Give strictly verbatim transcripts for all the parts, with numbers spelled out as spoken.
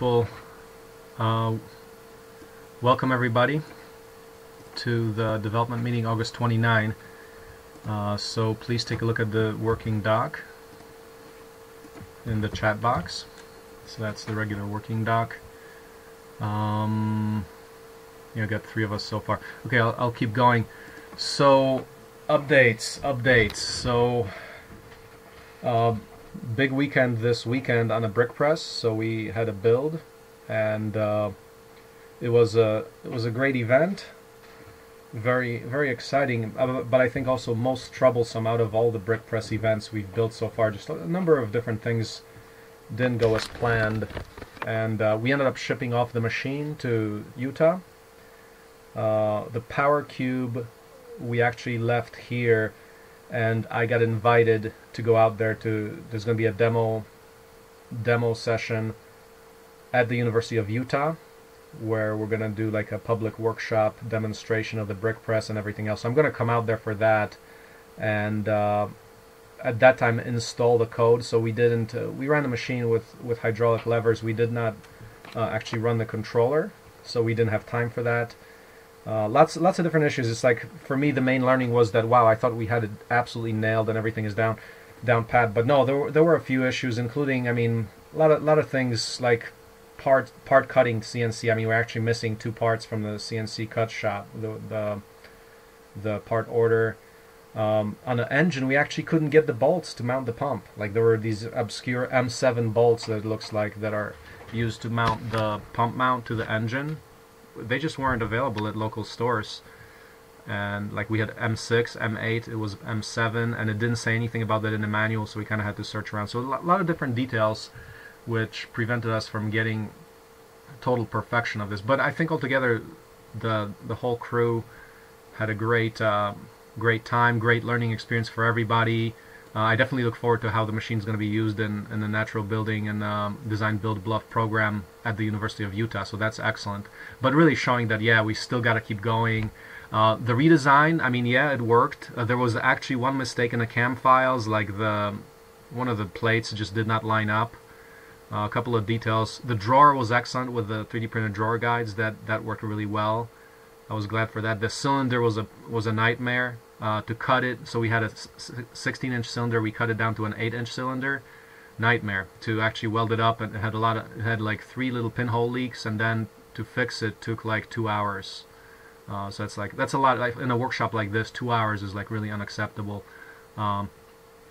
Well, uh, welcome everybody to the development meeting August twenty-ninth. Uh, so please take a look at the working doc in the chat box. So that's the regular working doc. Um, yeah, I got three of us so far. Okay, I'll, I'll keep going. So updates, updates. So. Uh, Big weekend this weekend on a brick press, so we had a build, and uh, it was a it was a great event, very very exciting. But I think also most troublesome out of all the brick press events we've built so far. Just a number of different things didn't go as planned, and uh, we ended up shipping off the machine to Utah. Uh, the PowerCube we actually left here. And I got invited to go out there to, there's going to be a demo demo session at the University of Utah where we're going to do like a public workshop demonstration of the brick press and everything else. So I'm going to come out there for that, and uh, at that time install the code. So we didn't, uh, we ran the machine with, with hydraulic levers. We did not uh, actually run the controller, so we didn't have time for that. Uh, lots, lots of different issues. It's like, for me, the main learning was that, wow, I thought we had it absolutely nailed and everything is down, down pat. But no, there were, there were a few issues, including, I mean, a lot of, lot of things like part, part cutting C N C. I mean, we're actually missing two parts from the C N C cut shop, the, the, the part order. Um, on the engine, we actually couldn't get the bolts to mount the pump. Like, there were these obscure M seven bolts that it looks like that are used to mount the pump mount to the engine. They just weren't available at local stores, and like we had M six, M eight, it was M seven, and it didn't say anything about that in the manual, so we kind of had to search around. So a lot of different details which prevented us from getting total perfection of this, but I think altogether the the whole crew had a great uh, great time, great learning experience for everybody. uh, I definitely look forward to how the machine is going to be used in, in the natural building and um, design build bluff program at the University of Utah, so that's excellent. But really showing that, yeah, we still got to keep going. Uh, the redesign, I mean, yeah, it worked. Uh, there was actually one mistake in the C A M files, like the one of the plates just did not line up. Uh, a couple of details. The drawer was excellent with the three D printer drawer guides. That that worked really well. I was glad for that. The cylinder was a was a nightmare uh, to cut it. So we had a sixteen inch cylinder. We cut it down to an eight inch cylinder. Nightmare to actually weld it up, and it had a lot of it had like three little pinhole leaks, and then to fix it took like two hours. Uh, so that's like that's a lot. Like in a workshop like this, two hours is like really unacceptable. Um,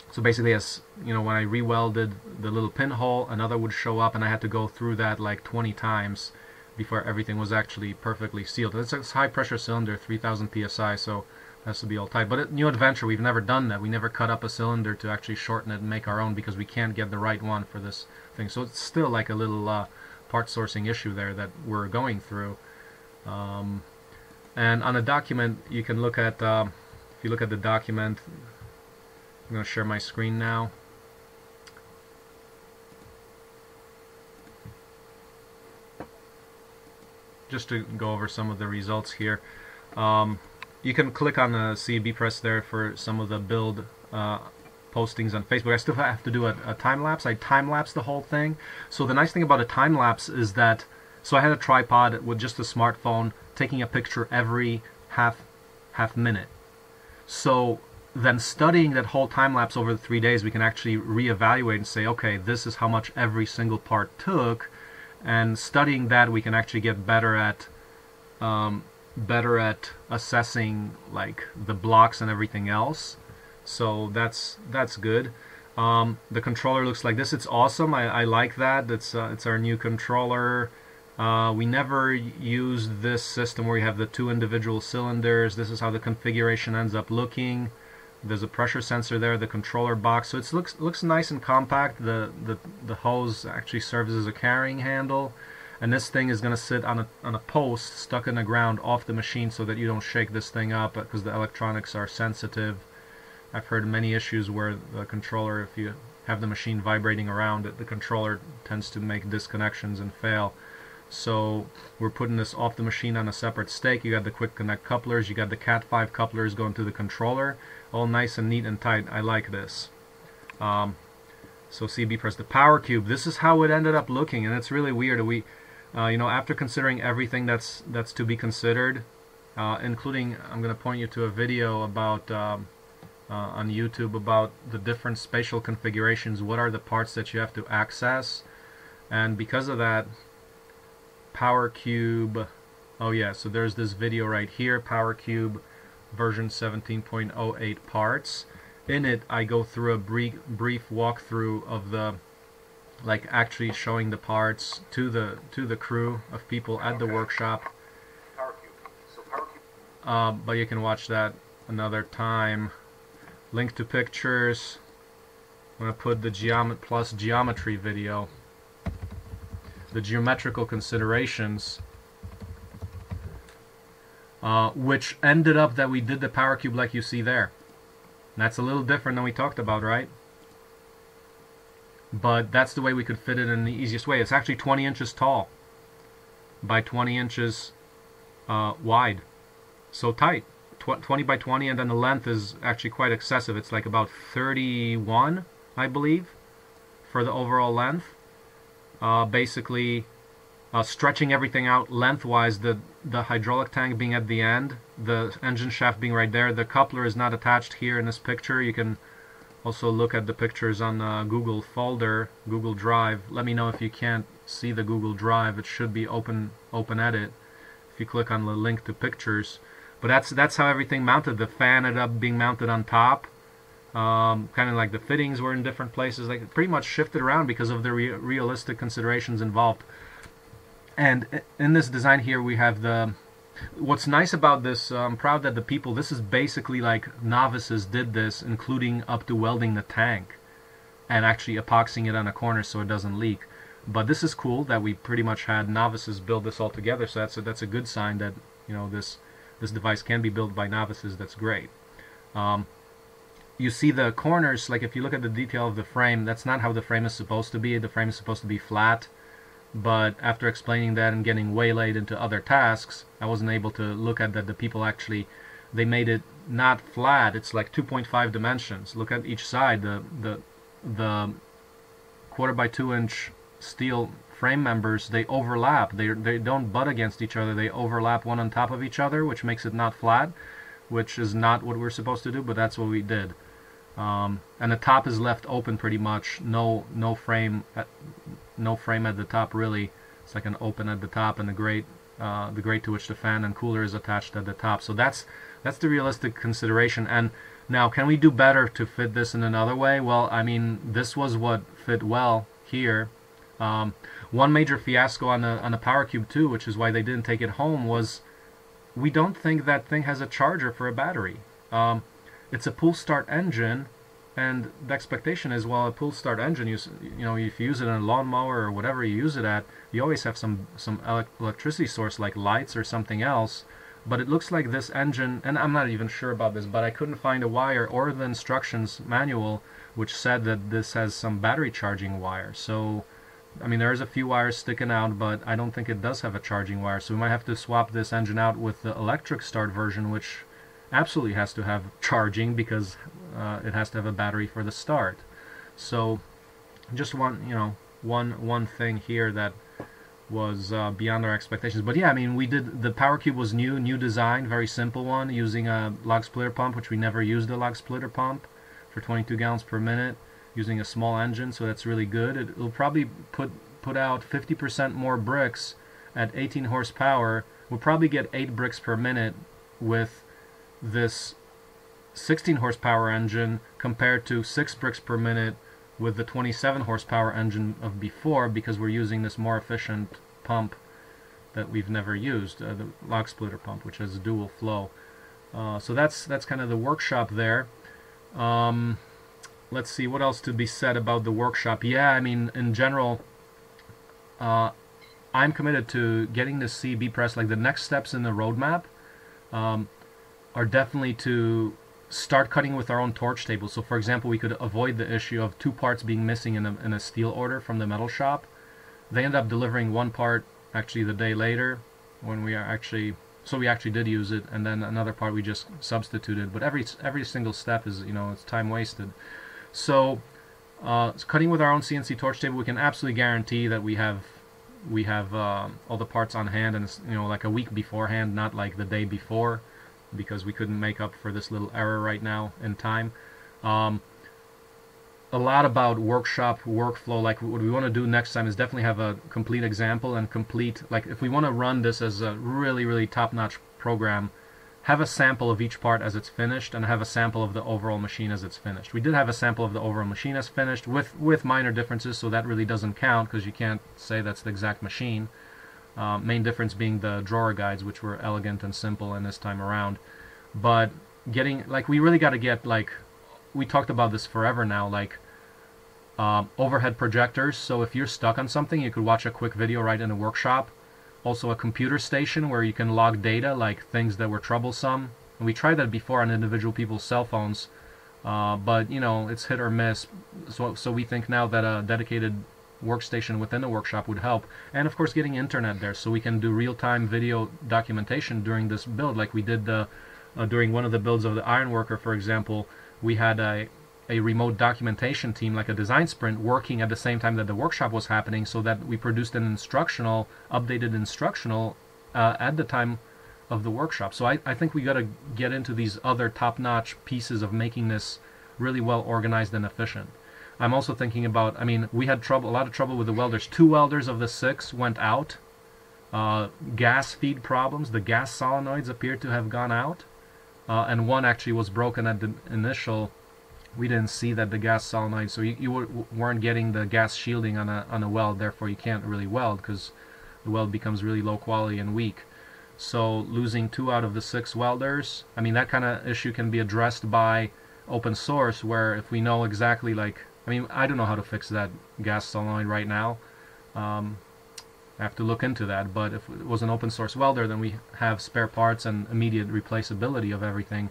so basically, as you know, when I rewelded the little pinhole, another would show up, and I had to go through that like twenty times before everything was actually perfectly sealed. It's a high pressure cylinder, three thousand P S I, so has to be all tight. But at New Adventure, we've never done that. We never cut up a cylinder to actually shorten it and make our own, because we can't get the right one for this thing. So it's still like a little uh, part sourcing issue there that we're going through. Um, and on a document, you can look at, uh, if you look at the document, I'm going to share my screen now. Just to go over some of the results here. Um, You can click on the C E B press there for some of the build uh, postings on Facebook. I still have to do a, a time lapse. I time lapse the whole thing. So the nice thing about a time lapse is that, so I had a tripod with just a smartphone taking a picture every half half minute. So then studying that whole time lapse over the three days, we can actually reevaluate and say, okay, this is how much every single part took, and studying that we can actually get better at. Um, better at assessing like the blocks and everything else, so that's that's good. Um, the controller looks like this. It's awesome. I, I like that. It's uh, it's our new controller. Uh, we never used this system where you have the two individual cylinders. This is how the configuration ends up looking. There's a pressure sensor there, the controller box. So it looks looks nice and compact. The the the hose actually serves as a carrying handle. And this thing is going to sit on a, on a post stuck in the ground off the machine so that you don't shake this thing up, because the electronics are sensitive. I've heard many issues where the controller, if you have the machine vibrating around it, the controller tends to make disconnections and fail. So we're putting this off the machine on a separate stake. You got the quick connect couplers, you got the cat five couplers going to the controller, all nice and neat and tight. I like this. Um, So C B press, the PowerCube. This is how it ended up looking, and it's really weird. We, uh, you know, after considering everything that's that's to be considered, uh, including, I'm going to point you to a video about um, uh, on YouTube about the different spatial configurations. What are the parts that you have to access? And because of that, PowerCube. Oh yeah, so there's this video right here, PowerCube version seventeen point oh eight parts. In it, I go through a brief brief walkthrough of the, like, actually showing the parts to the to the crew of people at the okay. workshop. PowerCube. So PowerCube. Uh, but you can watch that another time. Link to pictures. I'm gonna put the Geomet Plus geometry video. The geometrical considerations. Uh, which ended up that we did the PowerCube like you see there. And that's a little different than we talked about, right? But that's the way we could fit it in the easiest way. It's actually twenty inches tall by twenty inches uh, wide. So tight. Tw twenty by twenty, and then the length is actually quite excessive. It's like about thirty-one, I believe, for the overall length. Uh, basically, Uh, stretching everything out lengthwise, the the hydraulic tank being at the end, the engine shaft being right there. The coupler is not attached here in this picture. You can also look at the pictures on the Google folder, Google Drive. Let me know if you can't see the Google Drive. It should be open open edit if you click on the link to pictures. But that's that's how everything mounted. The fan ended up being mounted on top. Um, kind of like the fittings were in different places. Like, pretty much shifted around because of the re realistic considerations involved. And in this design here, we have the, what's nice about this, uh, I'm proud that the people, this is basically like novices did this, including up to welding the tank and actually epoxying it on a corner so it doesn't leak. But this is cool that we pretty much had novices build this all together, so that's a, that's a good sign that, you know, this this device can be built by novices. That's great. Um, you see the corners, like if you look at the detail of the frame, that's not how the frame is supposed to be. The frame is supposed to be flat. But after explaining that and getting waylaid into other tasks, I wasn't able to look at that. The people actually, they made it not flat. It's like two point five dimensions. Look at each side. The the the quarter by two inch steel frame members, they overlap. They they don't butt against each other. They overlap one on top of each other, which makes it not flat, which is not what we're supposed to do. But that's what we did. Um, and the top is left open pretty much. No no frame. At, No frame at the top, really. It's like an open at the top, and the grate, uh, the grate to which the fan and cooler is attached at the top. So that's that's the realistic consideration. And now, can we do better to fit this in another way? Well, I mean, this was what fit well here. Um, one major fiasco on the on the PowerCube too, which is why they didn't take it home, was we don't think that thing has a charger for a battery. Um, it's a pull start engine. And the expectation is, well, a pull start engine, you, you know, if you use it in a lawnmower or whatever you use it at, you always have some some electricity source like lights or something else. But it looks like this engine, and I'm not even sure about this, but I couldn't find a wire or the instructions manual which said that this has some battery charging wire. So, I mean, there's a few wires sticking out, but I don't think it does have a charging wire. So we might have to swap this engine out with the electric start version, which absolutely has to have charging because uh, it has to have a battery for the start. So just one, you know, one one thing here that was uh, beyond our expectations. But yeah, I mean, we did, the PowerCube was new, new design, very simple one, using a log splitter pump, which we never used a log splitter pump, for twenty-two gallons per minute, using a small engine, so that's really good. It will probably put, put out fifty percent more bricks at eighteen horsepower. We'll probably get eight bricks per minute with this sixteen horsepower engine compared to six bricks per minute with the twenty-seven horsepower engine of before, because we're using this more efficient pump that we've never used, uh, the log splitter pump, which has a dual flow. Uh, so that's that's kind of the workshop there. Um, let's see what else to be said about the workshop. Yeah, I mean, in general, uh, I'm committed to getting the C E B press. Like, the next steps in the roadmap Um, are definitely to start cutting with our own torch table. So, for example, we could avoid the issue of two parts being missing in a, in a steel order from the metal shop. They end up delivering one part actually the day later, when we are actually, so we actually did use it, and then another part we just substituted. But every every single step is, you know, it's time wasted. So Uh, cutting with our own C N C torch table, we can absolutely guarantee that we have we have uh, all the parts on hand, and it's, you know, like a week beforehand, not like the day before, because we couldn't make up for this little error right now in time. Um, a lot about workshop workflow, like what we want to do next time is definitely have a complete example and complete, like if we want to run this as a really really top-notch program, have a sample of each part as it's finished, and have a sample of the overall machine as it's finished. We did have a sample of the overall machine as finished with with minor differences, so that really doesn't count because you can't say that's the exact machine. Uh, main difference being the drawer guides, which were elegant and simple in this time around. But getting, like, we really got to get, like, we talked about this forever now, like uh, overhead projectors. So if you're stuck on something, you could watch a quick video right in a workshop. Also a computer station where you can log data, like things that were troublesome. And we tried that before on individual people's cell phones, uh, but you know, it's hit or miss. So, so we think now that a dedicated workstation within the workshop would help. And of course getting internet there so we can do real-time video documentation during this build, like we did the, uh, during one of the builds of the Ironworker, for example. We had a a remote documentation team, like a design sprint, working at the same time that the workshop was happening, so that we produced an instructional, updated instructional uh, at the time of the workshop. So I, I think we got to get into these other top-notch pieces of making this really well organized and efficient. I'm also thinking about, I mean, we had trouble, a lot of trouble with the welders. Two welders of the six went out. Uh, gas feed problems, the gas solenoids appeared to have gone out, uh, and one actually was broken at the initial. We didn't see that the gas solenoid, so you, you weren't getting the gas shielding on a, on a weld, therefore you can't really weld because the weld becomes really low quality and weak. So losing two out of the six welders, I mean, that kind of issue can be addressed by open source, where if we know exactly, like, I mean, I don't know how to fix that gas solenoid right now. Um, I have to look into that, but if it was an open source welder, then we have spare parts and immediate replaceability of everything.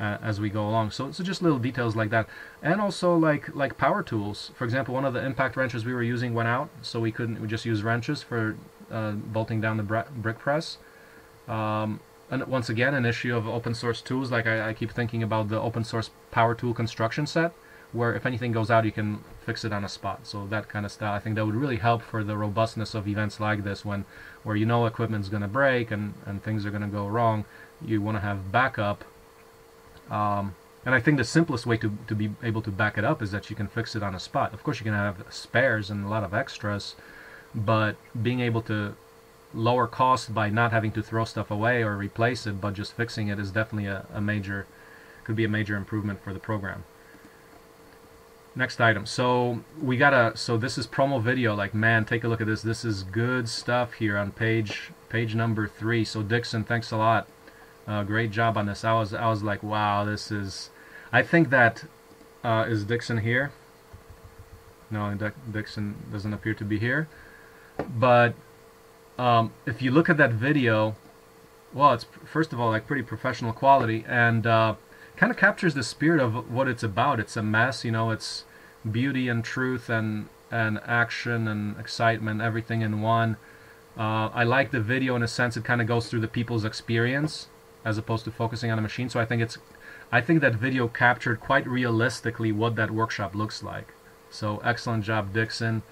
Uh, as we go along, so so just little details like that, and also like like power tools. For example, one of the impact wrenches we were using went out, so we couldn't we just use wrenches for uh, bolting down the br brick press. Um, and once again, an issue of open source tools. Like I, I keep thinking about the open source power tool construction set, where if anything goes out, you can fix it on a spot. So that kind of style, I think that would really help for the robustness of events like this, when where you know equipment's going to break and and things are going to go wrong. You want to have backup. Um, and I think the simplest way to, to be able to back it up is that you can fix it on a spot. Of course you can have spares and a lot of extras, but being able to lower cost by not having to throw stuff away or replace it, but just fixing it is definitely a, a major, could be a major improvement for the program. Next item. So we gotta, so this is promo video. Like, man, take a look at this. This is good stuff here on page, page number three. So Dixon, thanks a lot. Uh, great job on this. I was, I was like, wow, this is, I think that, uh, is Dixon here? No, Dixon doesn't appear to be here. But um, if you look at that video, well, it's, first of all, like pretty professional quality, and uh, kind of captures the spirit of what it's about. It's a mess, you know, it's beauty and truth and, and action and excitement, everything in one. Uh, I like the video in a sense, it kind of goes through the people's experience, as opposed to focusing on a machine. So I think it's, I think that video captured quite realistically what that workshop looks like. So excellent job, Dixon.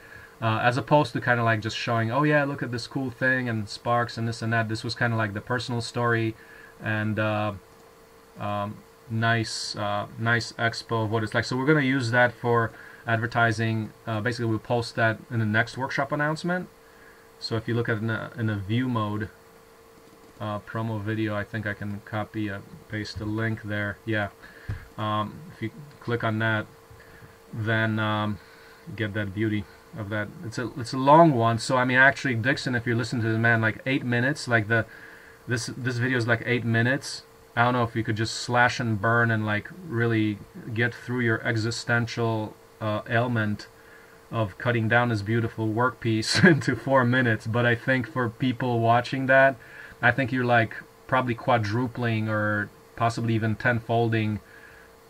Uh, as opposed to kind of like just showing, oh yeah, look at this cool thing and sparks and this and that. This was kind of like the personal story and uh, um, nice, uh, nice expo of what it's like. So we're going to use that for advertising. Uh, basically, we'll post that in the next workshop announcement. So if you look at it in a, in a view mode. Uh, promo video, I think I can copy and paste the link there. Yeah, um, if you click on that, then um, get that beauty of that. It's a it's a long one. So I mean, actually, Dixon, if you're listening to the man, like eight minutes. Like the this this video is like eight minutes. I don't know if you could just slash and burn and like really get through your existential uh, ailment of cutting down this beautiful workpiece into four minutes. But I think for people watching that. I think you're like probably quadrupling or possibly even tenfolding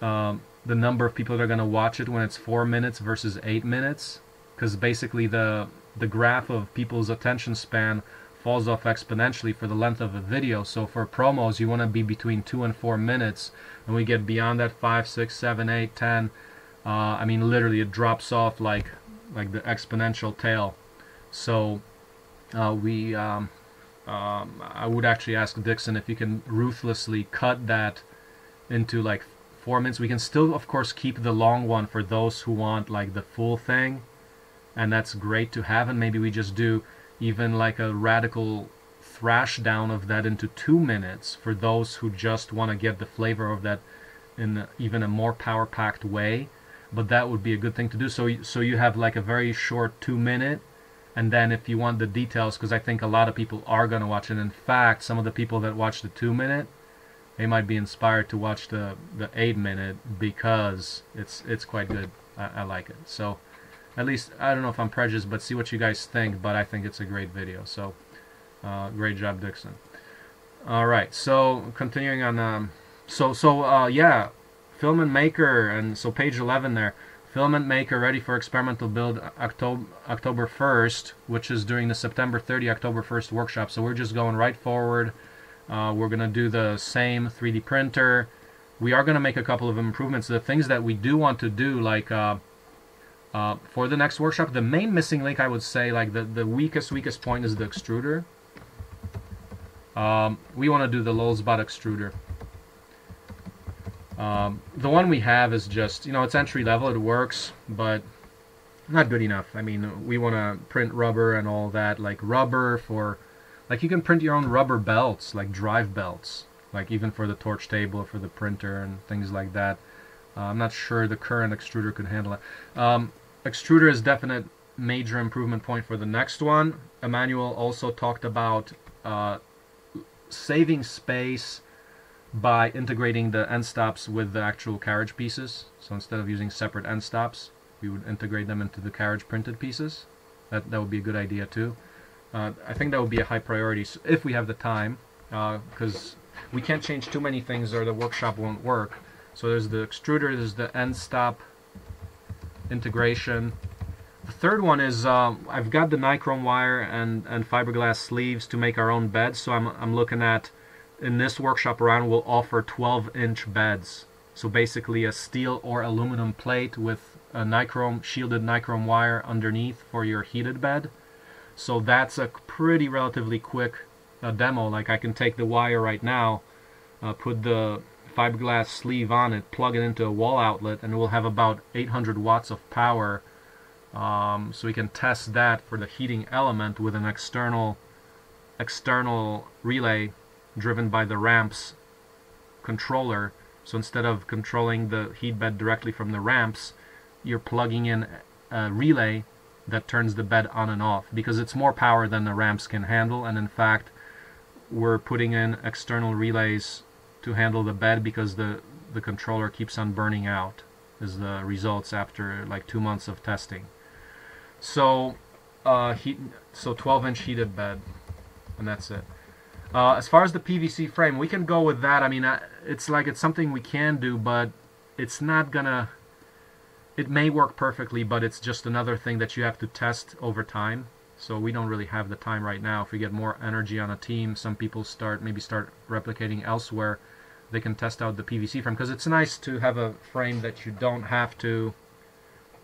um, the number of people that are going to watch it when it's four minutes versus eight minutes, because basically the the graph of people's attention span falls off exponentially for the length of a video. So for promos, you want to be between two and four minutes, and we get beyond that five, six, seven, eight, ten. uh, I mean literally it drops off like like the exponential tail. So uh, we um, um, I would actually ask Dixon if he can ruthlessly cut that into like four minutes. We can still of course keep the long one for those who want like the full thing, and that's great to have, and maybe we just do even like a radical thrash down of that into two minutes for those who just want to get the flavor of that in even a more power-packed way. But that would be a good thing to do. So, so you have like a very short two minute, and then if you want the details, because I think a lot of people are going to watch it. In fact, some of the people that watch the two minute, they might be inspired to watch the, the eight minute, because it's it's quite good. I, I like it. So at least, I don't know if I'm prejudiced, but see what you guys think, but I think it's a great video. So uh, great job, Dixon. All right, so continuing on. Um, so, so uh, yeah, Filament Maker, and so page eleven there. Filament Maker ready for experimental build October, October first, which is during the September thirtieth, October first workshop. So we're just going right forward. Uh, we're going to do the same three D printer. We are going to make a couple of improvements. The things that we do want to do, like uh, uh, for the next workshop, the main missing link, I would say, like the, the weakest, weakest point is the extruder. Um, we want to do the Lulzbot extruder. Um, the one we have is just, you know, it's entry level, it works, but not good enough. I mean, we want to print rubber and all that, like rubber for, like you can print your own rubber belts, like drive belts, like even for the torch table, for the printer and things like that. Uh, I'm not sure the current extruder could handle it. Um, extruder is definite major improvement point for the next one. Emmanuel also talked about uh, saving space by integrating the end stops with the actual carriage pieces. So instead of using separate end stops, we would integrate them into the carriage printed pieces. That, that would be a good idea too. Uh, I think that would be a high priority if we have the time, because uh, we can't change too many things or the workshop won't work. So there's the extruder, there's the end stop integration. The third one is uh, I've got the nichrome wire and, and fiberglass sleeves to make our own beds. So I'm, I'm looking at, in this workshop around, we'll offer twelve inch beds. So basically a steel or aluminum plate with a nichrome, shielded nichrome wire underneath for your heated bed. So that's a pretty relatively quick uh, demo. Like I can take the wire right now, uh, put the fiberglass sleeve on it, plug it into a wall outlet, and we'll have about eight hundred watts of power. Um, so we can test that for the heating element with an external, external relay driven by the ramps controller. So instead of controlling the heat bed directly from the ramps, you're plugging in a relay that turns the bed on and off, because it's more power than the ramps can handle. And in fact, we're putting in external relays to handle the bed because the the controller keeps on burning out, is the results after like two months of testing. So uh, heat, so twelve inch heated bed, and that's it. Uh, as far as the P V C frame, we can go with that. I mean, I, it's like it's something we can do, but it's not gonna, it may work perfectly, but it's just another thing that you have to test over time. So we don't really have the time right now. If we get more energy on a team, some people start, maybe start replicating elsewhere, they can test out the P V C frame, because it's nice to have a frame that you don't have to,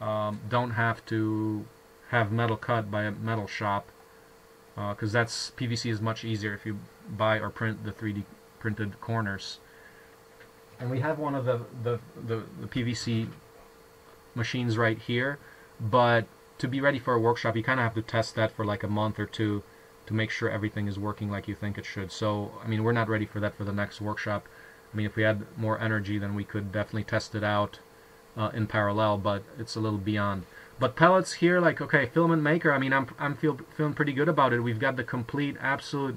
um, don't have to have metal cut by a metal shop. Because uh, that's, P V C is much easier if you buy or print the three D printed corners. And we have one of the, the, the, the P V C machines right here, but to be ready for a workshop, you kind of have to test that for like a month or two to make sure everything is working like you think it should. So, I mean, we're not ready for that for the next workshop. I mean, if we had more energy, then we could definitely test it out uh, in parallel, but it's a little beyond. But pellets here, like, okay, Filament Maker, I mean, I'm, I'm feel, feeling pretty good about it. We've got the complete, absolute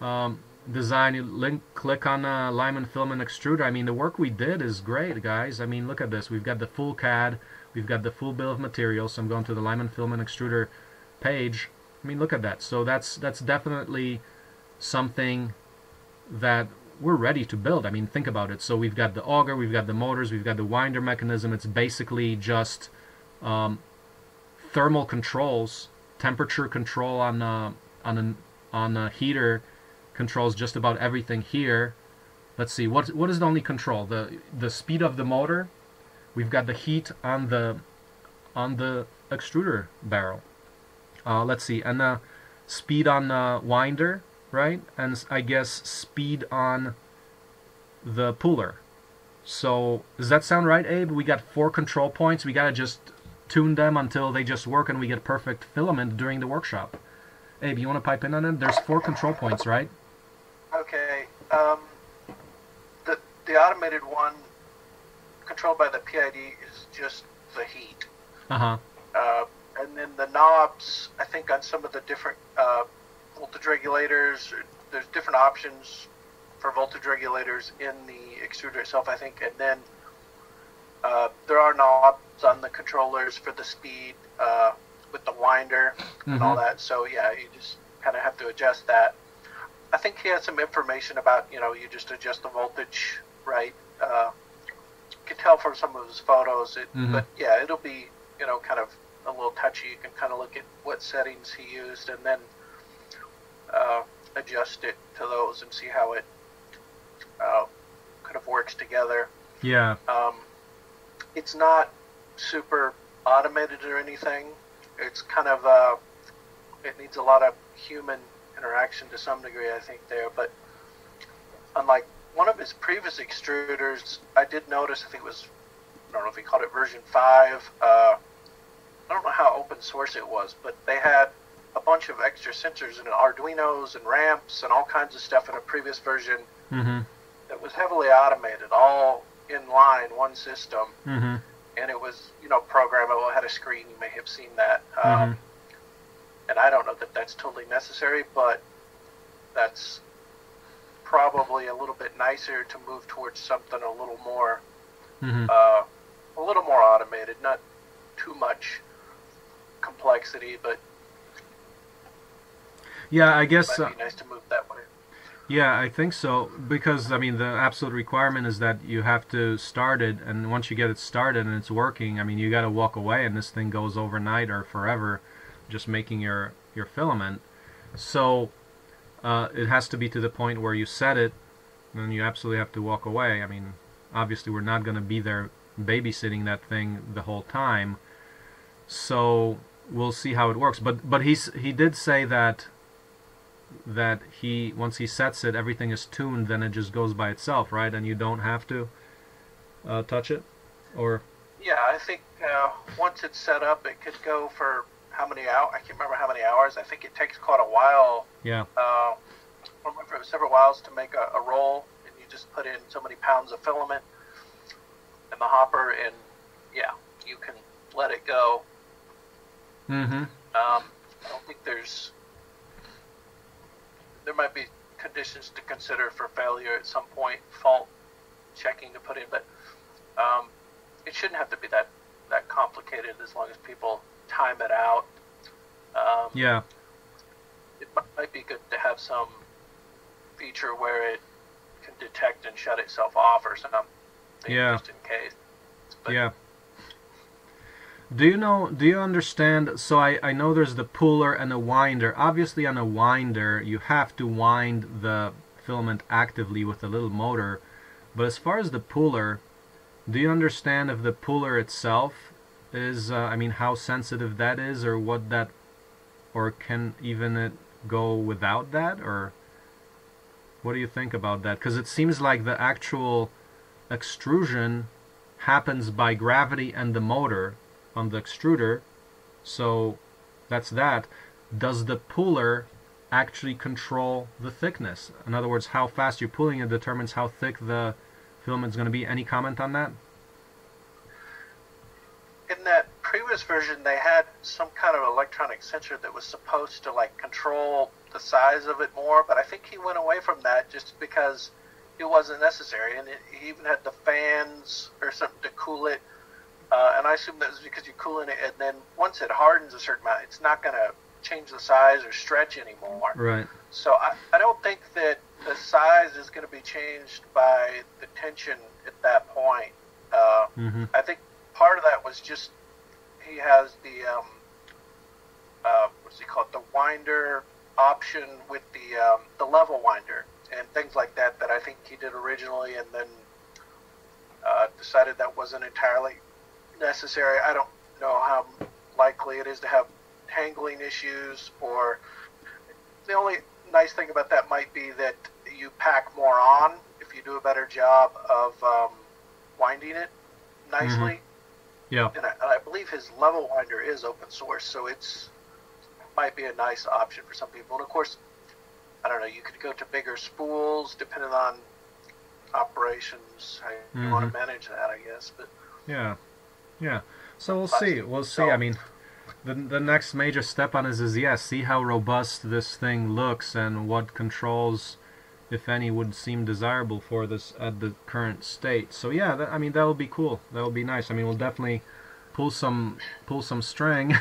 um, design. You link, click on uh, Lyman Filament Extruder. I mean, the work we did is great, guys. I mean, look at this. We've got the full C A D. We've got the full bill of materials. So I'm going to the Lyman Filament Extruder page. I mean, look at that. So that's, that's definitely something that we're ready to build. I mean, think about it. So we've got the auger. We've got the motors. We've got the winder mechanism. It's basically just... Um, thermal controls, temperature control on uh, on an, on a heater, controls just about everything here. Let's see, what what is the only control? The the speed of the motor, We've got the heat on the on the extruder barrel. Uh, let's see, and uh, speed on uh, winder, right? And I guess speed on the puller. So does that sound right, Abe? We got four control points. We gotta just tune them until they just work and we get perfect filament during the workshop. Abe, you want to pipe in on it? There's four control points, right? Okay. Um, the the automated one controlled by the P I D is just the heat. Uh-huh. Uh, and then the knobs, I think on some of the different uh, voltage regulators, there's different options for voltage regulators in the extruder itself, I think. And then uh, there are knobs on the controllers for the speed uh, with the winder and mm-hmm. all that. So, yeah, you just kind of have to adjust that. I think he had some information about, you know, you just adjust the voltage, right? Uh, you can tell from some of his photos. It, mm-hmm. But, yeah, it'll be, you know, kind of a little touchy. You can kind of look at what settings he used and then uh, adjust it to those and see how it uh, kind of works together. Yeah. Um, it's not super automated or anything. It's kind of, uh, it needs a lot of human interaction to some degree, I think, there. But unlike one of his previous extruders, I did notice, I think it was, I don't know if he called it version five. Uh, I don't know how open source it was, but they had a bunch of extra sensors and Arduinos and ramps and all kinds of stuff in a previous version mm-hmm. that was heavily automated, all in line, one system. Mm-hmm. And it was, you know, programmable. It had a screen. You may have seen that. Um, mm-hmm. And I don't know that that's totally necessary, but that's probably a little bit nicer to move towards something a little more, mm-hmm. uh, a little more automated. Not too much complexity, but yeah, I guess it might be nice to move that way. Yeah, I think so, because, I mean, the absolute requirement is that you have to start it, and once you get it started and it's working, I mean, you got to walk away, and this thing goes overnight or forever just making your, your filament. So uh, it has to be to the point where you set it, and you absolutely have to walk away. I mean, obviously, we're not going to be there babysitting that thing the whole time, so we'll see how it works. But, but he's, he did say that that he once he sets it, everything is tuned, then it just goes by itself, right? And you don't have to uh, touch it, or yeah, I think uh, once it's set up, it could go for how many hours? I can't remember how many hours. I think it takes quite a while. Yeah, uh, I remember it was several hours to make a, a roll, and you just put in so many pounds of filament in the hopper, and yeah, you can let it go. Mm-hmm. Um, I don't think there's. There might be conditions to consider for failure at some point, fault checking to put in, but um, it shouldn't have to be that, that complicated as long as people time it out. Um, yeah. It might be good to have some feature where it can detect and shut itself off or something, yeah. Just in case. But yeah. Do you know, do you understand, so I, I know there's the puller and a winder. Obviously on a winder you have to wind the filament actively with a little motor, but as far as the puller, do you understand if the puller itself is, uh, I mean, how sensitive that is, or what that, or can even it go without that, or what do you think about that? Because it seems like the actual extrusion happens by gravity and the motor on the extruder, so that's that. Does the puller actually control the thickness? In other words, how fast you're pulling it determines how thick the filament's going to be. Any comment on that? In that previous version, they had some kind of electronic sensor that was supposed to like control the size of it more, but I think he went away from that just because it wasn't necessary, and it, he even had the fans or something to cool it. Uh, and I assume that's because you're cooling it, and then once it hardens a certain amount, it's not going to change the size or stretch anymore. Right. So I, I don't think that the size is going to be changed by the tension at that point. Uh, mm-hmm. I think part of that was just he has the, um, uh, what's he called, the winder option with the, um, the level winder and things like that that I think he did originally, and then uh, decided that wasn't entirely necessary. I don't know how likely it is to have tangling issues, or the only nice thing about that might be that you pack more on if you do a better job of um, winding it nicely. Mm-hmm. Yeah. And I, I believe his level winder is open source, so it's might be a nice option for some people. And of course, I don't know, you could go to bigger spools depending on operations, how you mm-hmm. want to manage that, I guess. But yeah, yeah. So we'll see. We'll see. So, I mean, the the next major step on is is yes, yeah, see how robust this thing looks and what controls, if any, would seem desirable for this at the current state. So yeah, that, I mean, that'll be cool. That'll be nice. I mean, we'll definitely pull some pull some string.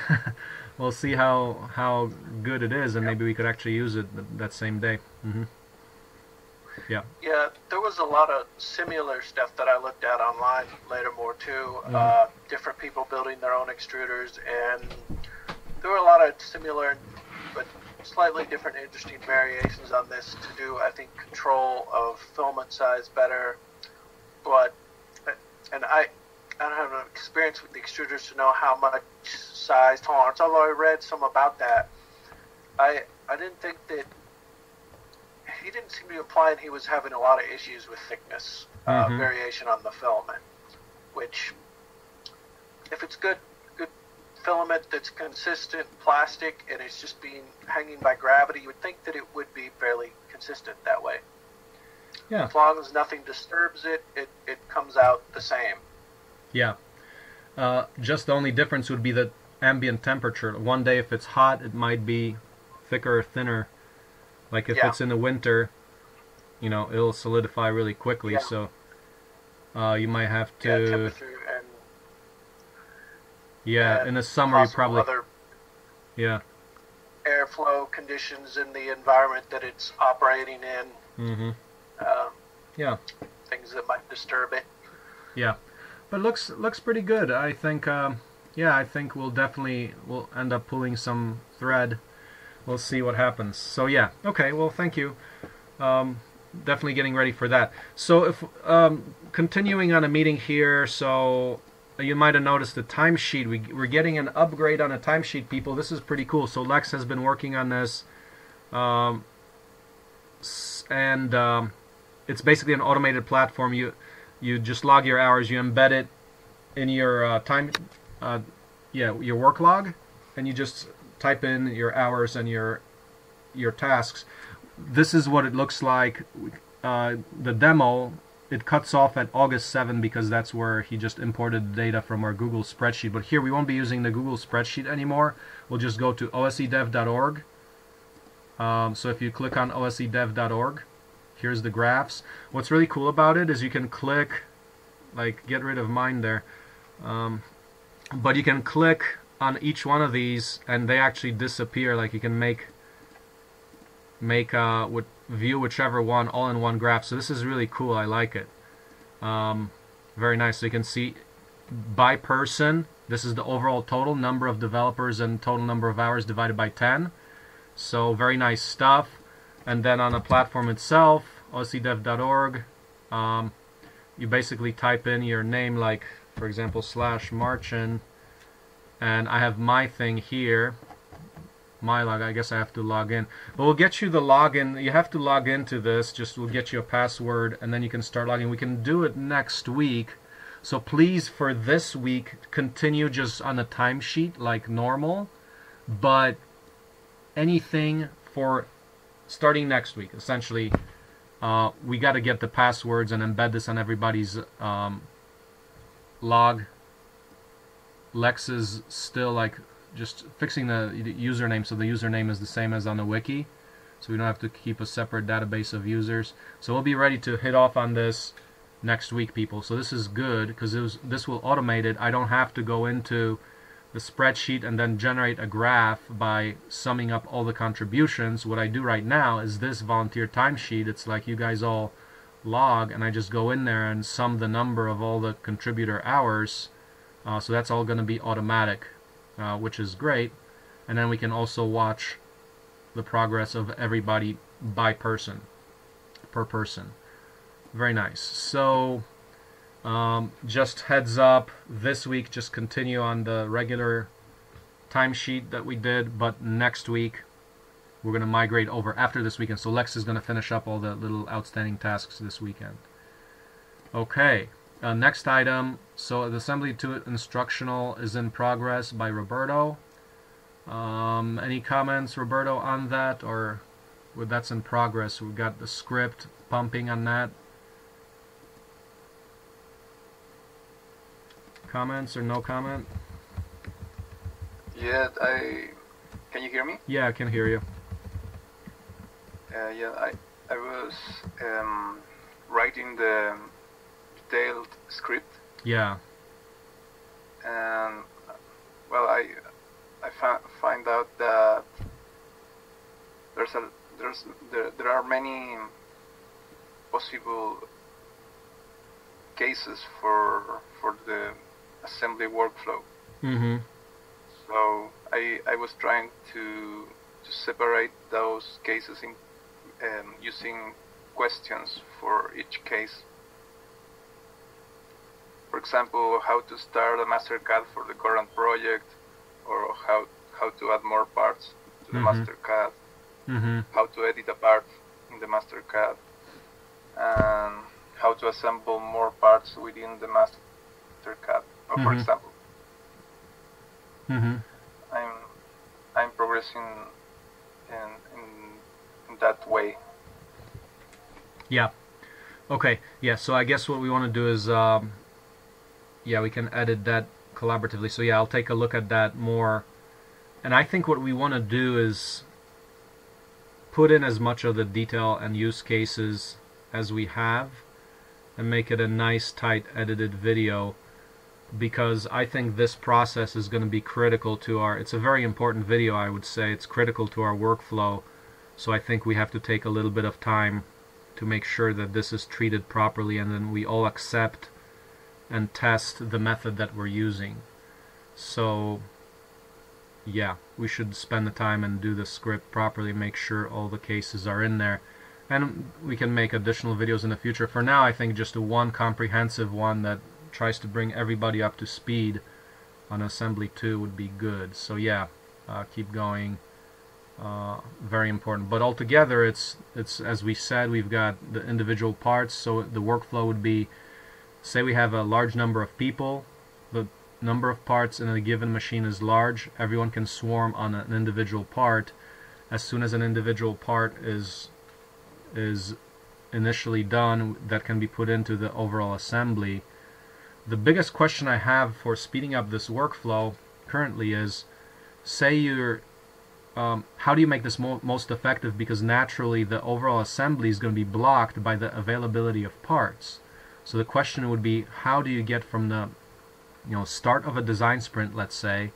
We'll see how how good it is, and maybe we could actually use it th that same day. Mm-hmm. Yeah. Yeah, there was a lot of similar stuff that I looked at online later more too. Mm-hmm. Uh, different people building their own extruders, and there were a lot of similar but slightly different interesting variations on this to do, I think, control of filament size better. But, and I, I don't have an experience with the extruders to know how much size tolerance, although I read some about that. I, I didn't think that, he didn't seem to be implying he was having a lot of issues with thickness, mm-hmm. uh, variation on the filament, which, if it's good good filament that's consistent plastic and it's just being hanging by gravity, you would think that it would be fairly consistent that way. Yeah. As long as nothing disturbs it, it, it comes out the same. Yeah. Uh, just the only difference would be the ambient temperature. One day if it's hot, it might be thicker or thinner. Like if yeah. it's in the winter, you know, it'll solidify really quickly. Yeah. So uh, you might have to. Yeah, temperature and, yeah and in the summer you probably. Other yeah. Airflow conditions in the environment that it's operating in. Mm-hmm. Uh, yeah. Things that might disturb it. Yeah, but looks looks pretty good. I think. Um, yeah, I think we'll definitely we'll end up pulling some thread. We'll see what happens. So yeah, okay, well, thank you. Um, definitely getting ready for that. So if um, continuing on a meeting here, so you might have noticed the timesheet. We, we're getting an upgrade on a timesheet, people. This is pretty cool. So Lex has been working on this. Um, and um, it's basically an automated platform. You, you just log your hours. You embed it in your uh, time, uh, yeah, your work log, and you just type in your hours and your your tasks. This is what it looks like. Uh, the demo, it cuts off at August seventh because that's where he just imported data from our Google spreadsheet. But here we won't be using the Google spreadsheet anymore. We'll just go to O S E dev dot org. Um, so if you click on O S E dev dot org, here's the graphs. What's really cool about it is you can click, like, get rid of mine there. Um, but you can click on each one of these, and they actually disappear. Like you can make make uh, with view whichever one all in one graph. So this is really cool. I like it. Um, very nice. So you can see by person. This is the overall total number of developers and total number of hours divided by ten. So very nice stuff. And then on the platform itself, O S E dev dot org, um, you basically type in your name, like for example slash Marcin. And I have my thing here, my log. I guess I have to log in. But we'll get you the login. You have to log into this. Just we'll get you a password, and then you can start logging. We can do it next week. So please, for this week, continue just on the timesheet like normal. But anything for starting next week, essentially, uh, we got to get the passwords and embed this on everybody's um, log. Lex is still like just fixing the username, so the username is the same as on the wiki, so we don't have to keep a separate database of users. So we'll be ready to hit off on this next week, people. So this is good because it was, this will automate it. I don't have to go into the spreadsheet and then generate a graph by summing up all the contributions. What I do right now is this volunteer timesheet. It's like you guys all log, and I just go in there and sum the number of all the contributor hours. Uh, so that's all going to be automatic, uh, which is great. And then we can also watch the progress of everybody by person, per person. Very nice. So Um, just heads up, this week just continue on the regular timesheet that we did, but next week we're going to migrate over after this weekend. So Lex is going to finish up all the little outstanding tasks this weekend. Okay, uh, next item. So the Assembly two instructional is in progress by Roberto. Um, any comments, Roberto, on that? Or well, that's in progress. We've got the script pumping on that. Comments or no comment? Yeah, I... Can you hear me? Yeah, I can hear you. Uh, yeah, I, I was um, writing the detailed script. Yeah. And, well, I I find out that there's a, there's, there, there are many possible cases for for the assembly workflow. Mm-hmm. So I, I was trying to, to separate those cases in, um, using questions for each case. For example, how to start a MasterCAD for the current project, or how, how to add more parts to the mm-hmm. MasterCAD, mm-hmm. how to edit a part in the MasterCAD, and how to assemble more parts within the MasterCAD, for mm-hmm. example. Mm-hmm. I'm I'm progressing in, in in that way. Yeah. Okay. Yeah. So I guess what we want to do is, um, yeah, we can edit that collaboratively. So yeah, I'll take a look at that more. And I think what we want to do is put in as much of the detail and use cases as we have, and make it a nice, tight, edited video. Because I think this process is going to be critical to our, it's a very important video, I would say. It's critical to our workflow, so I think we have to take a little bit of time to make sure that this is treated properly, and then we all accept and test the method that we're using. So yeah, we should spend the time and do the script properly, make sure all the cases are in there, and we can make additional videos in the future. For now, I think just a one comprehensive one that tries to bring everybody up to speed on Assembly two would be good. So yeah, uh, keep going. Uh, very important. But altogether, it's it's as we said, we've got the individual parts. So the workflow would be, say we have a large number of people, the number of parts in a given machine is large. Everyone can swarm on an individual part. As soon as an individual part is is initially done, that can be put into the overall assembly. The biggest question I have for speeding up this workflow currently is, say you're, um, how do you make this mo most effective? Because naturally the overall assembly is going to be blocked by the availability of parts. So the question would be, how do you get from the, you know, start of a design sprint, let's say,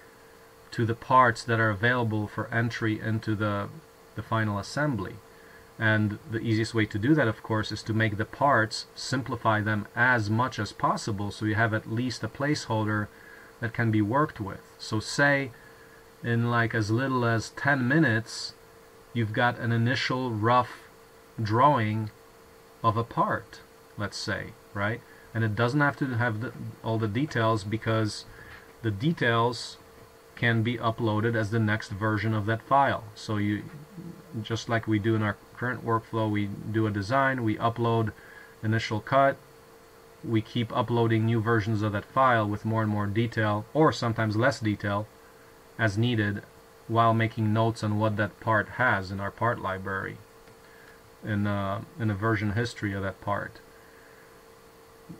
to the parts that are available for entry into the the final assembly? And the easiest way to do that, of course, is to make the parts, simplify them as much as possible, so you have at least a placeholder that can be worked with. So say in like as little as ten minutes, you've got an initial rough drawing of a part, let's say, right? And it doesn't have to have the, all the details, because the details can be uploaded as the next version of that file. So you, just like we do in our current workflow, we do a design, we upload initial cut, we keep uploading new versions of that file with more and more detail, or sometimes less detail as needed, while making notes on what that part has in our part library, in uh, in a version history of that part.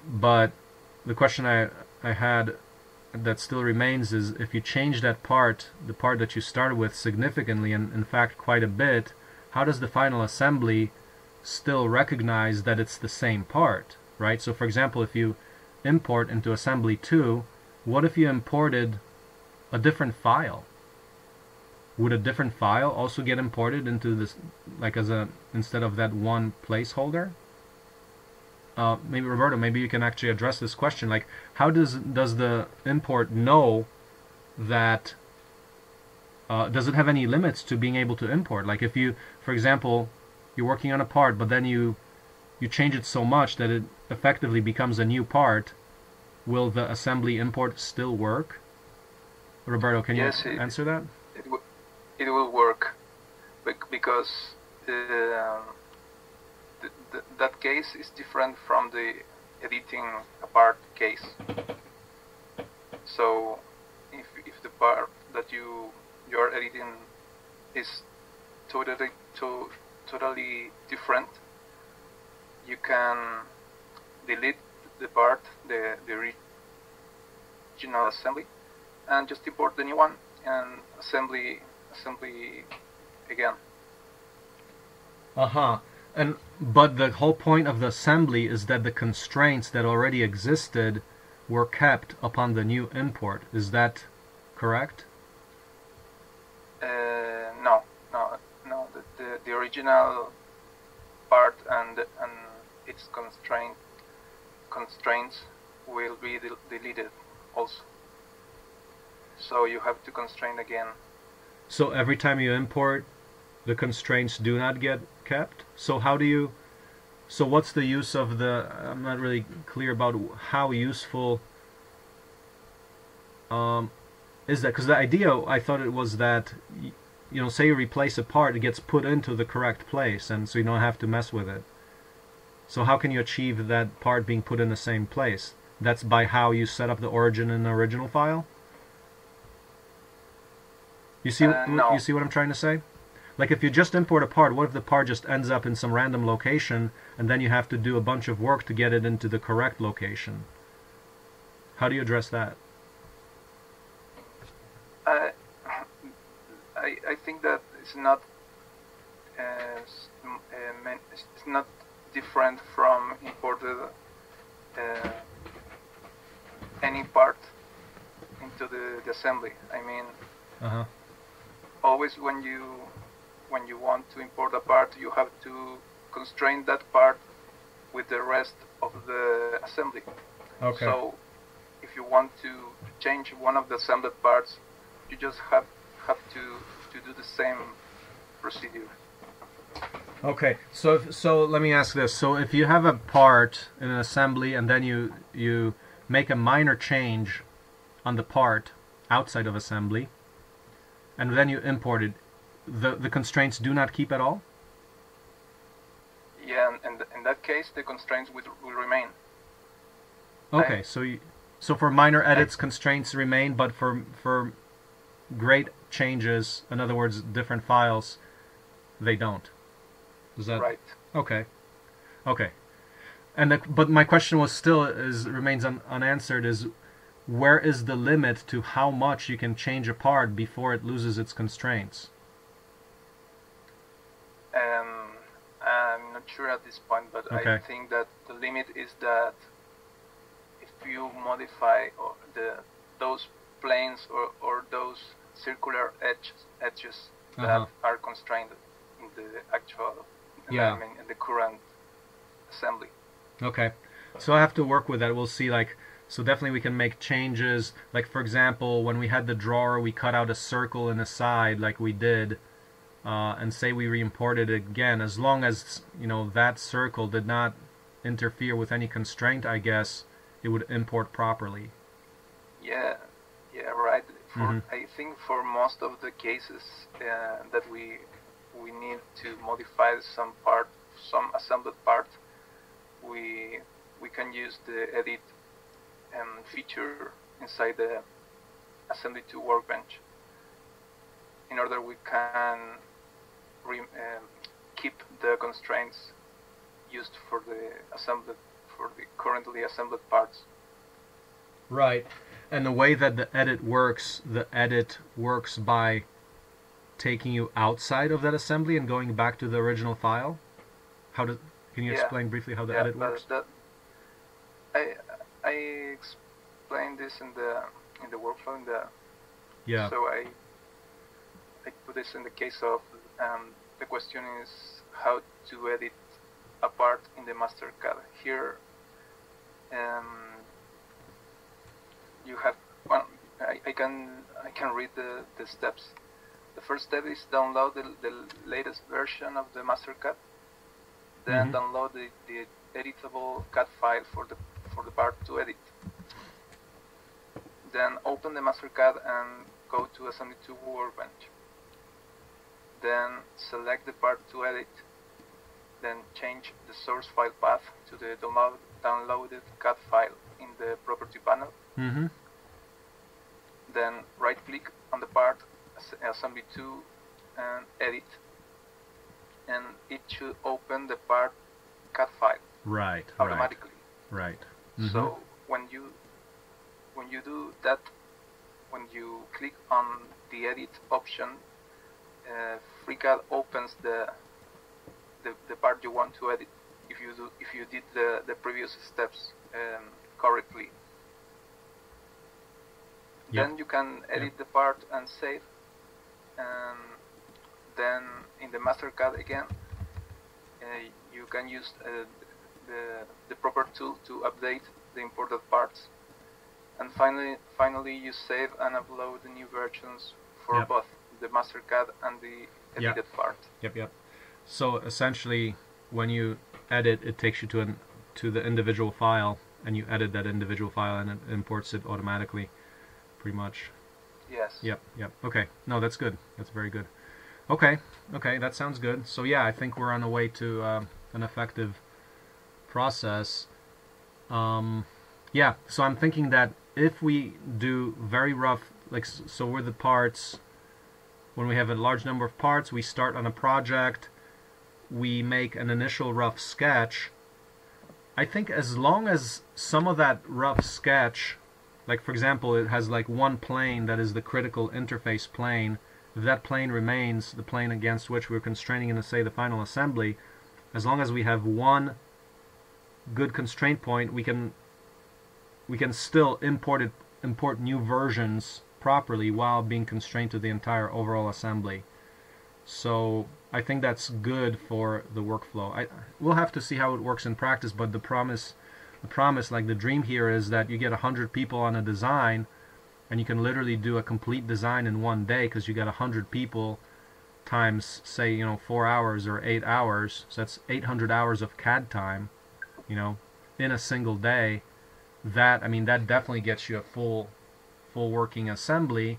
But the question I, I had that still remains is, if you change that part, the part that you started with, significantly, and in fact quite a bit, how does the final assembly still recognize that it's the same part, right? So for example, if you import into Assembly two, what if you imported a different file? Would a different file also get imported into this, like as a, instead of that one placeholder? Uh, maybe Roberto, maybe you can actually address this question, like how does does the import know that, uh, does it have any limits to being able to import? Like if you, for example, you're working on a part, but then you you change it so much that it effectively becomes a new part, will the assembly import still work? Roberto, can yes, you it, answer that? It, w it will work, because uh, th th that case is different from the editing apart case. So if, if the part that you you're editing is totally to, totally different, you can delete the part, the, the original assembly, and just import the new one and assembly assembly again. Uh-huh. And but the whole point of the assembly is that the constraints that already existed were kept upon the new import. Is that correct? Uh, no, no, no. The, the, the original part and and its constraint constraints will be del deleted also. So you have to constrain again. So every time you import, the constraints do not get kept? So how do you, so what's the use of the, I'm not really clear about how useful um, is that? Because the idea, I thought it was that, you know, say you replace a part, it gets put into the correct place, and so you don't have to mess with it. So how can you achieve that part being put in the same place? That's by how you set up the origin in the original file? You see, uh, no. You see what I'm trying to say? Like if you just import a part, what if the part just ends up in some random location and then you have to do a bunch of work to get it into the correct location? How do you address that? Uh, I, I think that it's not, uh, it's not different from imported uh, any part into the, the assembly. I mean, uh-huh. Always when you when you want to import a part, you have to constrain that part with the rest of the assembly. Okay. So if you want to change one of the assembled parts, you just have have to to do the same procedure. Okay. So if, so let me ask this. So if you have a part in an assembly and then you you make a minor change on the part outside of assembly, and then you import it, the, the constraints do not keep at all? Yeah, and, and in that case, the constraints will, will remain. Okay, I, so you, so for minor edits, I, constraints remain, but for, for great changes, in other words, different files, they don't. Is that right? Okay, okay. And the, but my question was still, is remains un, unanswered, is where is the limit to how much you can change a part before it loses its constraints? Um, I'm not sure at this point, but okay. I think that the limit is that if you modify or the those planes or, or those circular edges, edges that uh-huh. are constrained in the actual, yeah. I mean, in the current assembly. Okay, so I have to work with that. We'll see, like. So definitely we can make changes, like for example, when we had the drawer, we cut out a circle in the side like we did, uh, and say we re-imported it again, as long as, you know, that circle did not interfere with any constraint, I guess, it would import properly. Yeah, yeah, right. For, mm-hmm. I think for most of the cases uh, that we, we need to modify some part, some assembled part, we, we can use the edit and feature inside the assembly two workbench. In order we can re um, keep the constraints used for the assembled, for the currently assembled parts. Right, and the way that the edit works, the edit works by taking you outside of that assembly and going back to the original file. How does? Can you yeah. explain briefly how the yeah, edit works? That, I, I explained this in the in the workflow. In the, yeah. So I I put this in the case of um, the question is how to edit a part in the MasterCAD. Here, um, you have one. I, I can I can read the the steps. The first step is download the, the latest version of the MasterCAD. then mm-hmm. download the, the editable C A D file for the for the part to edit. Then open the MasterCAD and go to Assembly two Workbench. Then select the part to edit. Then change the source file path to the download, downloaded C A D file in the property panel. Mm-hmm. Then right-click on the part, Assembly two, and edit. And it should open the part C A D file. Right. Automatically. Right. right. Mm-hmm. So when you when you do that, when you click on the edit option, uh, FreeCAD opens the, the the part you want to edit. If you do, if you did the the previous steps um, correctly, yep. then you can edit yep. the part and save. And then in the MasterCAD again, uh, you can use uh, the the proper tool to update the imported parts. And finally, finally, you save and upload the new versions for yep. both the MasterCAD and the edited yep. part. Yep, yep. So essentially, when you edit, it takes you to an to the individual file, and you edit that individual file, and it imports it automatically, pretty much. Yes. Yep, yep. Okay. No, that's good. That's very good. Okay. Okay, that sounds good. So yeah, I think we're on the way to uh, an effective process. Um, yeah. So I'm thinking that if we do very rough, like, so where the parts, when we have a large number of parts, we start on a project, we make an initial rough sketch. I think as long as some of that rough sketch, like for example, it has like one plane that is the critical interface plane, if that plane remains the plane against which we're constraining in, say, the final assembly, as long as we have one good constraint point, we can we can still import it, import new versions properly while being constrained to the entire overall assembly. So I think that's good for the workflow. I we'll have to see how it works in practice, but the promise, the promise, like the dream here, is that you get a hundred people on a design, and you can literally do a complete design in one day because you got a hundred people times, say, you know, four hours or eight hours. So that's eight hundred hours of C A D time, you know, in a single day. That, I mean, that definitely gets you a full, full working assembly,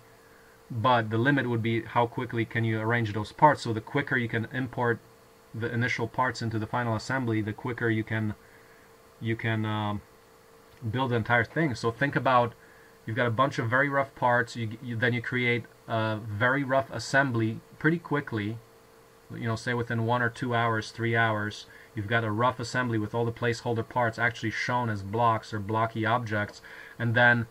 but the limit would be how quickly can you arrange those parts. So the quicker you can import the initial parts into the final assembly, the quicker you can, you can um, build the entire thing. So think about, you've got a bunch of very rough parts, you, you, then you create a very rough assembly pretty quickly, you know, say within one or two hours, three hours, you've got a rough assembly with all the placeholder parts actually shown as blocks or blocky objects. And then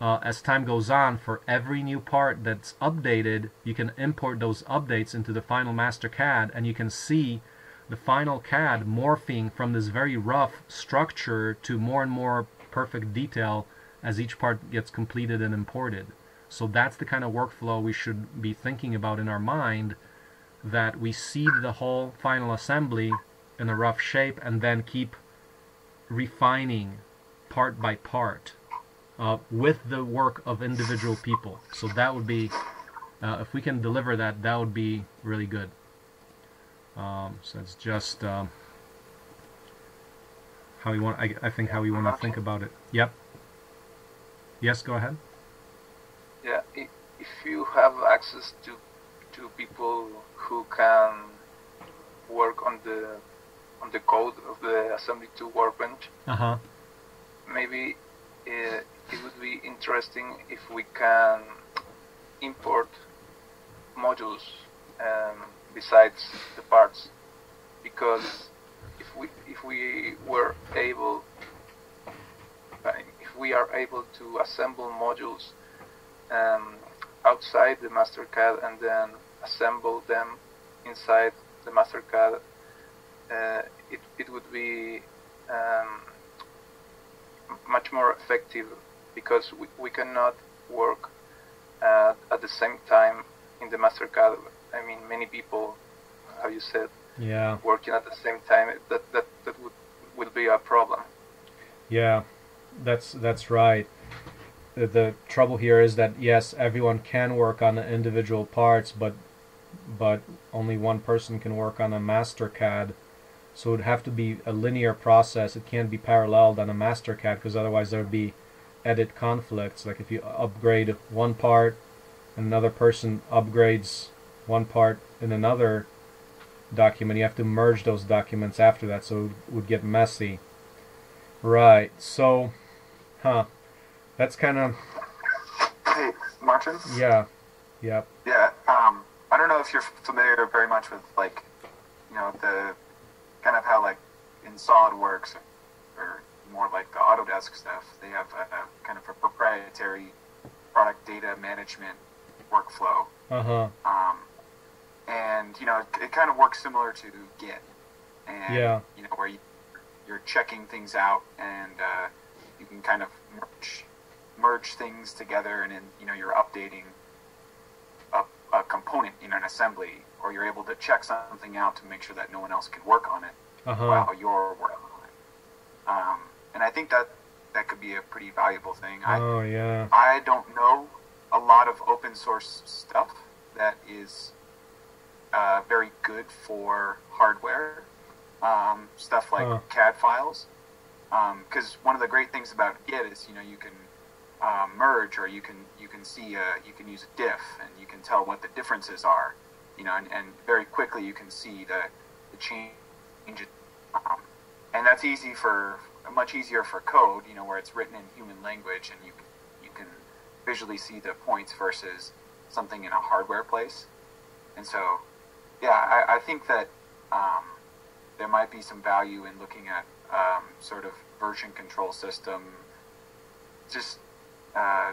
uh, as time goes on, for every new part that's updated, you can import those updates into the final master C A D, and you can see the final C A D morphing from this very rough structure to more and more perfect detail as each part gets completed and imported. So that's the kind of workflow we should be thinking about in our mind, that we seed the whole final assembly in a rough shape and then keep refining part by part uh, with the work of individual people. So that would be, uh, if we can deliver that, that would be really good. Um, so it's just um, how we want, I, I think how we want to think about it. Yep. Yes, go ahead. Yeah, if you have access to, to people who can work on the on the code of the Assembly two workbench. Uh-huh. Maybe uh, it would be interesting if we can import modules um, besides the parts, because if we if we were able if we are able to assemble modules um, outside the MasterCAD and then assemble them inside the MasterCAD, uh, it, it would be um, much more effective, because we, we cannot work uh, at the same time in the MasterCAD. I mean, many people, how you said, yeah, working at the same time, that that, that would, would be a problem. Yeah, that's, that's right. The, the trouble here is that, yes, everyone can work on the individual parts, but but only one person can work on a master C A D, So it would have to be a linear process. It can't be paralleled on a MasterCAD, because otherwise there would be edit conflicts. Like if you upgrade one part and another person upgrades one part in another document, you have to merge those documents after that, so it would get messy. Right, so, huh, that's kind of... Hey, Marcin? Yeah, yeah. Yeah, um, I don't know if you're familiar very much with, like, you know, the kind of how, like, in SolidWorks, or more like the Autodesk stuff, they have a, a kind of a proprietary product data management workflow. Uh-huh. Um, and, you know, it, it kind of works similar to Git. And, yeah. You know, where you... you're checking things out, and uh, you can kind of merge, merge things together, and then, you know, you're updating a, a component in an assembly, or you're able to check something out to make sure that no one else can work on it uh-huh. while you're working on it. Um, and I think that that could be a pretty valuable thing. I, oh, yeah. I don't know a lot of open source stuff that is uh, very good for hardware. Um, stuff like huh. C A D files, because um, one of the great things about Git is, you know, you can uh, merge, or you can you can see a, you can use a diff, and you can tell what the differences are, you know, and, and very quickly you can see the the change, um, and that's easy for much easier for code, you know, where it's written in human language, and you you can visually see the points versus something in a hardware place, and so yeah, I, I think that. Um, there might be some value in looking at um, sort of version control system, just uh,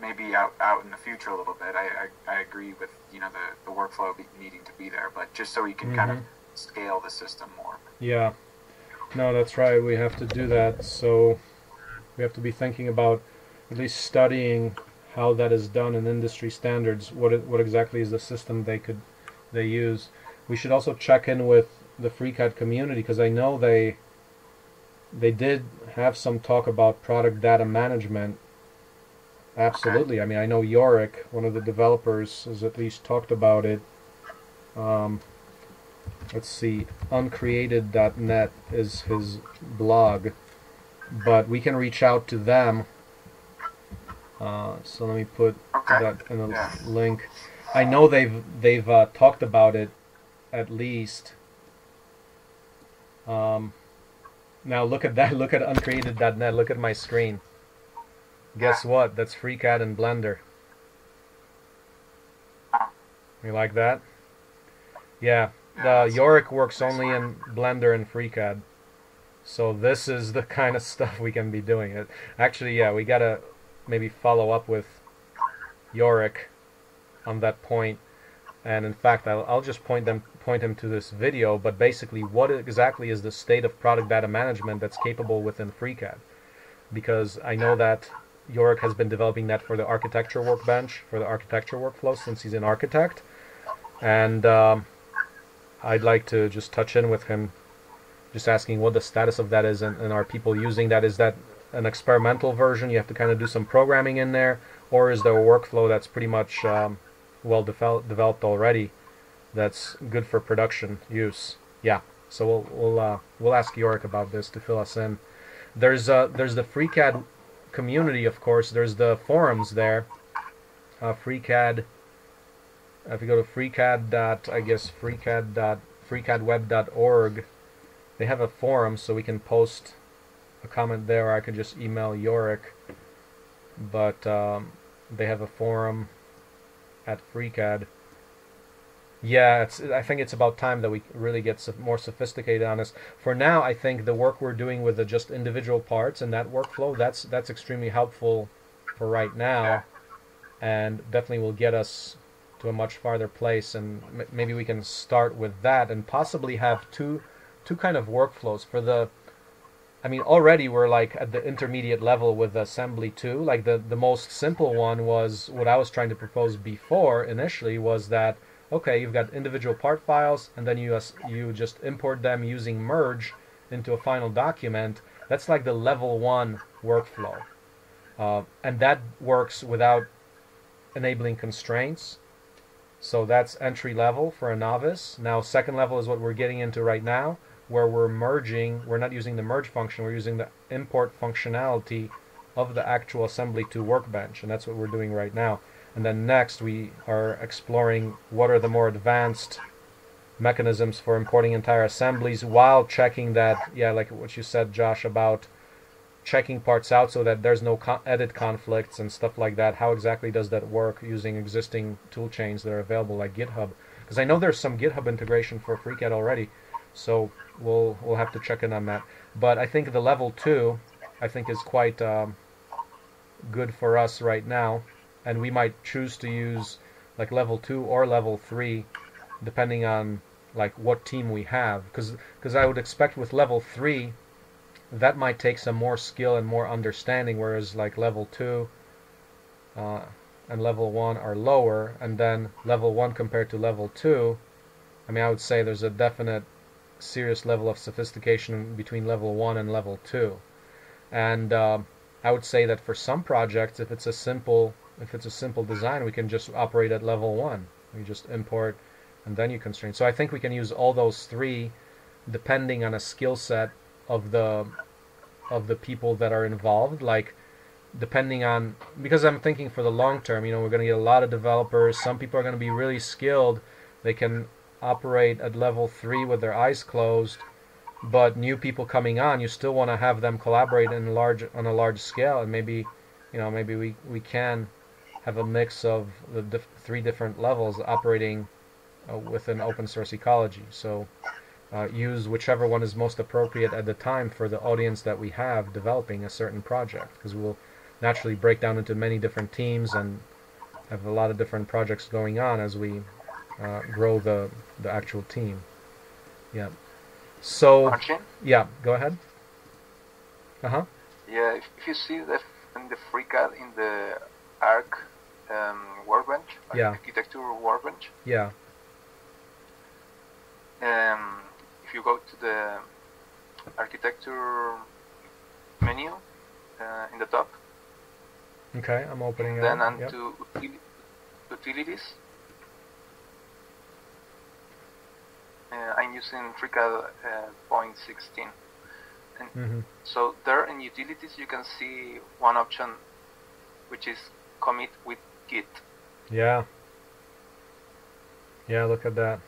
maybe out, out in the future a little bit. I, I, I agree with, you know, the, the workflow be, needing to be there, but just so you can mm-hmm. kind of scale the system more. Yeah. No, that's right. We have to do that. So we have to be thinking about at least studying how that is done in industry standards. What, it, what exactly is the system they could they use? We should also check in with the FreeCAD community, because I know they they did have some talk about product data management. Absolutely. Okay. I mean, I know Yorick, one of the developers, has at least talked about it. Um, let's see, uncreated dot net is his blog, but we can reach out to them. Uh, so let me put okay. that in a yeah. link. I know they've they've uh, talked about it at least. Um, now look at that, look at uncreated dot net, look at my screen. Guess what? That's FreeCAD and Blender. You like that? Yeah, uh, Yorick works only in Blender and FreeCAD. So this is the kind of stuff we can be doing. It, actually, yeah, we gotta maybe follow up with Yorick on that point. And in fact, I'll, I'll just point them point him to this video, but basically what exactly is the state of product data management that's capable within FreeCAD? Because I know that Yorick has been developing that for the architecture workbench, for the architecture workflow, since he's an architect. And um, I'd like to just touch in with him, just asking what the status of that is, and, and are people using that? Is that an experimental version? You have to kind of do some programming in there, or is there a workflow that's pretty much um, well developed developed already? That's good for production use. Yeah. So we'll we'll uh, we'll ask Yorick about this to fill us in. There's uh there's the FreeCAD community, of course. There's the forums there. Uh, FreeCAD. If you go to FreeCAD dot I guess FreeCAD dot FreeCADweb dot org, they have a forum, so we can post a comment there. Or I could just email Yorick. But um, they have a forum at FreeCAD. Yeah, it's, I think it's about time that we really get so more sophisticated on this. For now, I think the work we're doing with the just individual parts and that workflow, that's that's extremely helpful for right now, and definitely will get us to a much farther place. And m maybe we can start with that and possibly have two two kind of workflows for the. I mean, already we're like at the intermediate level with Assembly two. Like the the most simple one was what I was trying to propose before initially was that. Okay, you've got individual part files, and then you you just import them using merge into a final document. That's like the level one workflow, uh, and that works without enabling constraints. So that's entry level for a novice. Now second level is what we're getting into right now, where we're merging. We're not using the merge function, we're using the import functionality of the actual Assembly two workbench, and that's what we're doing right now. And then next we are exploring what are the more advanced mechanisms for importing entire assemblies, while checking that, yeah, like what you said, Josh, about checking parts out so that there's no co edit conflicts and stuff like that. How exactly does that work using existing tool chains that are available like GitHub? Because I know there's some GitHub integration for FreeCAD already, so we'll we'll have to check in on that. But I think the level two, I think, is quite um, good for us right now, and we might choose to use like level two or level three, depending on like what team we have, because because I would expect with level three that might take some more skill and more understanding, whereas like level two uh, and level one are lower, and then level one compared to level two, I mean, I would say there's a definite serious level of sophistication between level one and level two. And uh, I would say that for some projects, if it's a simple if it's a simple design, we can just operate at level one. We just import and then you constrain. So I think we can use all those three depending on a skill set of the of the people that are involved, like depending on, because I'm thinking for the long term, you know, we're going to get a lot of developers. Some people are going to be really skilled, they can operate at level three with their eyes closed, but new people coming on, you still want to have them collaborate in large on a large scale. And maybe, you know, maybe we we can have a mix of the diff three different levels operating uh, within open source ecology. So Uh, use whichever one is most appropriate at the time for the audience that we have developing a certain project, because we'll naturally break down into many different teams and have a lot of different projects going on as we uh, grow the the actual team. Yeah. So. Marcin? Yeah. Go ahead. Uh huh. Yeah. If, if you see that in the FreeCAD, in the Arc um, workbench, yeah. architecture workbench. Yeah. Um. You go to the architecture menu uh, in the top. Okay, I'm opening it. Then on yep. to utilities. Uh, I'm using FreeCAD uh, point sixteen. And mm-hmm. So there in utilities you can see one option, which is commit with Git. Yeah. Yeah, look at that.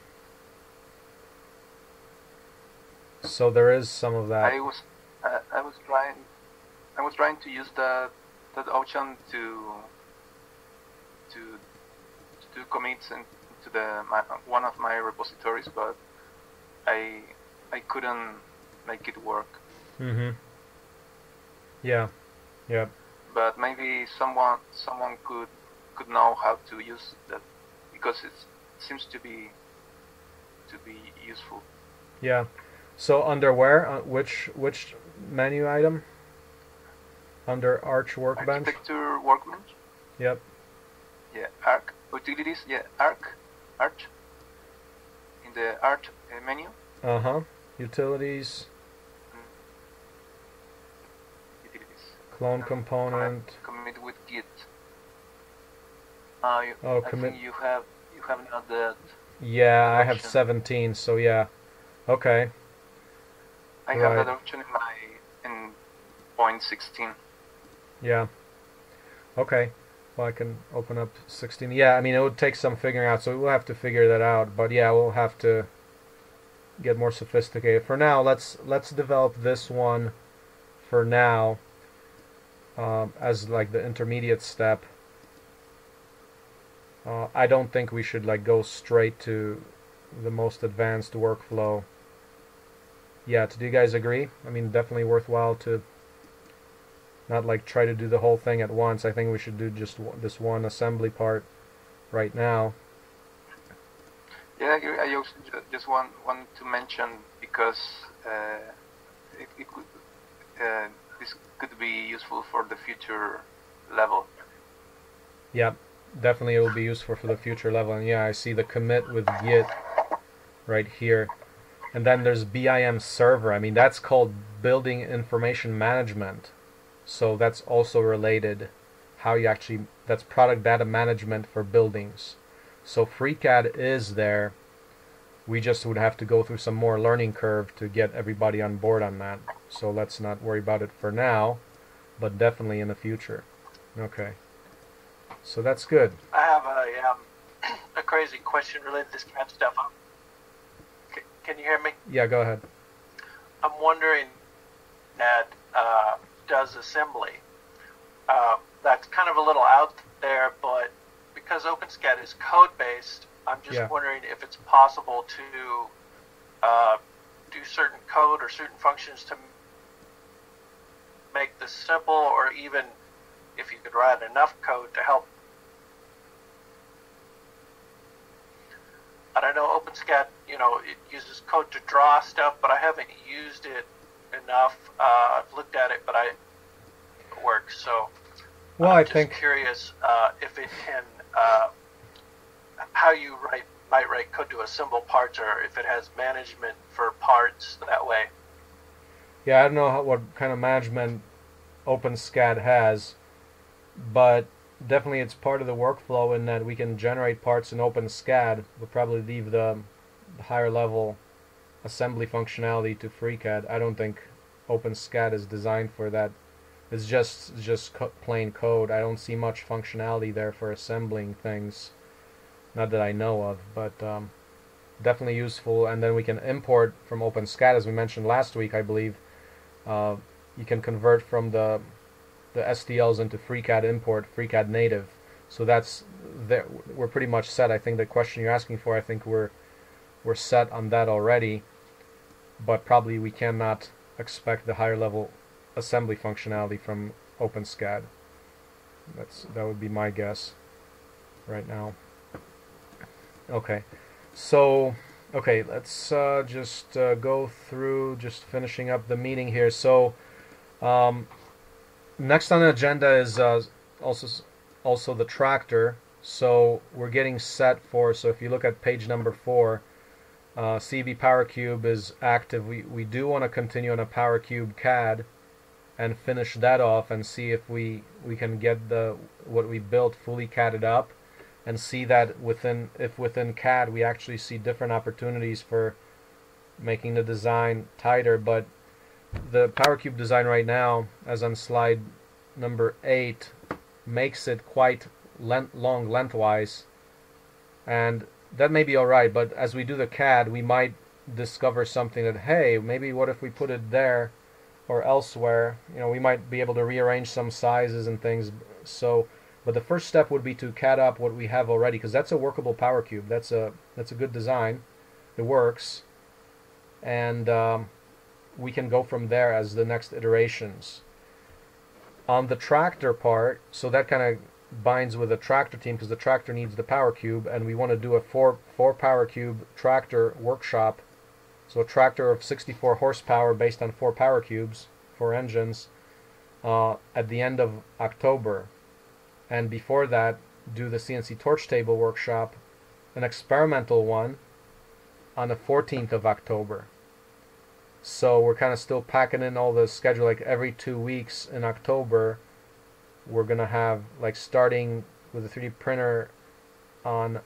So there is some of that. I was, uh, I was trying, I was trying to use that that option to to to do commits and to the my, one of my repositories, but I I couldn't make it work. Mhm. Yeah, yeah. But maybe someone someone could could know how to use that, because it seems to be to be useful. Yeah. So under where? Uh, which which menu item? Under Arch Workbench. Architecture Workbench. Yep. Yeah. Arc utilities. Yeah. Arc. Arch. In the Arch uh, menu. Uh huh. Utilities. Mm. Utilities. Clone um, component. Commit with Git. Uh, you, oh, I commit. Think you have you have not that. Yeah, option. I have seventeen. So yeah. Okay. I have right. that option in my in point sixteen. Yeah. Okay. Well, I can open up sixteen. Yeah, I mean, it would take some figuring out, so we'll have to figure that out. But yeah, we'll have to get more sophisticated. For now, let's let's develop this one for now um, as like the intermediate step. Uh, I don't think we should like go straight to the most advanced workflow. Yeah, do you guys agree? I mean, definitely worthwhile to not like try to do the whole thing at once. I think we should do just w this one assembly part right now. Yeah, I also just want want to mention, because uh, it, it could uh, this could be useful for the future level. Yeah, definitely it will be useful for the future level. And yeah, I see the commit with Git right here. And then there's B I M server. I mean, that's called building information management. So that's also related, how you actually, that's product data management for buildings. So FreeCAD is there. We just would have to go through some more learning curve to get everybody on board on that. So let's not worry about it for now, but definitely in the future. Okay. So that's good. I have a, um, a crazy question related to this kind of stuff. C can you hear me? Yeah, go ahead. I'm wondering that uh, does assembly, uh, that's kind of a little out there, but because OpenSCAD is code-based, I'm just yeah. wondering if it's possible to uh, do certain code or certain functions to make this simple, or even if you could write enough code to help. I don't know, OpenSCAD, you know, it uses code to draw stuff, but I haven't used it enough. Uh, I've looked at it, but I it works. So well, I'm I just think... curious uh, if it can... Uh, how you write, might write code to assemble parts, or if it has management for parts that way. Yeah, I don't know how, what kind of management OpenSCAD has, but definitely it's part of the workflow in that we can generate parts in OpenSCAD, but probably leave the higher level assembly functionality to FreeCAD. I don't think OpenSCAD is designed for that. It's just, just co plain code. I don't see much functionality there for assembling things. Not that I know of, but um, definitely useful. And then we can import from OpenSCAD, as we mentioned last week, I believe. Uh, you can convert from the the S T Ls into FreeCAD import, FreeCAD native. So that's there. We're pretty much set. I think the question you're asking for, I think we're we're set on that already. But probably we cannot expect the higher level assembly functionality from OpenSCAD. That's that would be my guess right now. Okay, so okay, let's uh, just uh, go through just finishing up the meeting here. So um, next on the agenda is uh, also also the tractor. So we're getting set for. So if you look at page number four, uh, C E B PowerCube is active. We we do want to continue on a PowerCube C A D and finish that off and see if we we can get the what we built fully C A D-ed up. And see that within, if within C A D we actually see different opportunities for making the design tighter. But the PowerCube design right now, as on slide number eight, makes it quite length, long lengthwise, and that may be alright. But as we do the C A D, we might discover something that, hey, maybe what if we put it there or elsewhere? You know, we might be able to rearrange some sizes and things. So. But the first step would be to C A D up what we have already, because that's a workable PowerCube. That's a that's a good design. It works, and um, we can go from there as the next iterations. On the tractor part, so that kind of binds with the tractor team, because the tractor needs the PowerCube, and we want to do a four four PowerCube tractor workshop. So a tractor of sixty-four horsepower based on four PowerCubes, four engines, uh, at the end of October. And before that, do the C N C torch table workshop, an experimental one, on the fourteenth of October. So we're kind of still packing in all the schedule. Like every two weeks in October, we're gonna have, like, starting with the three D printer on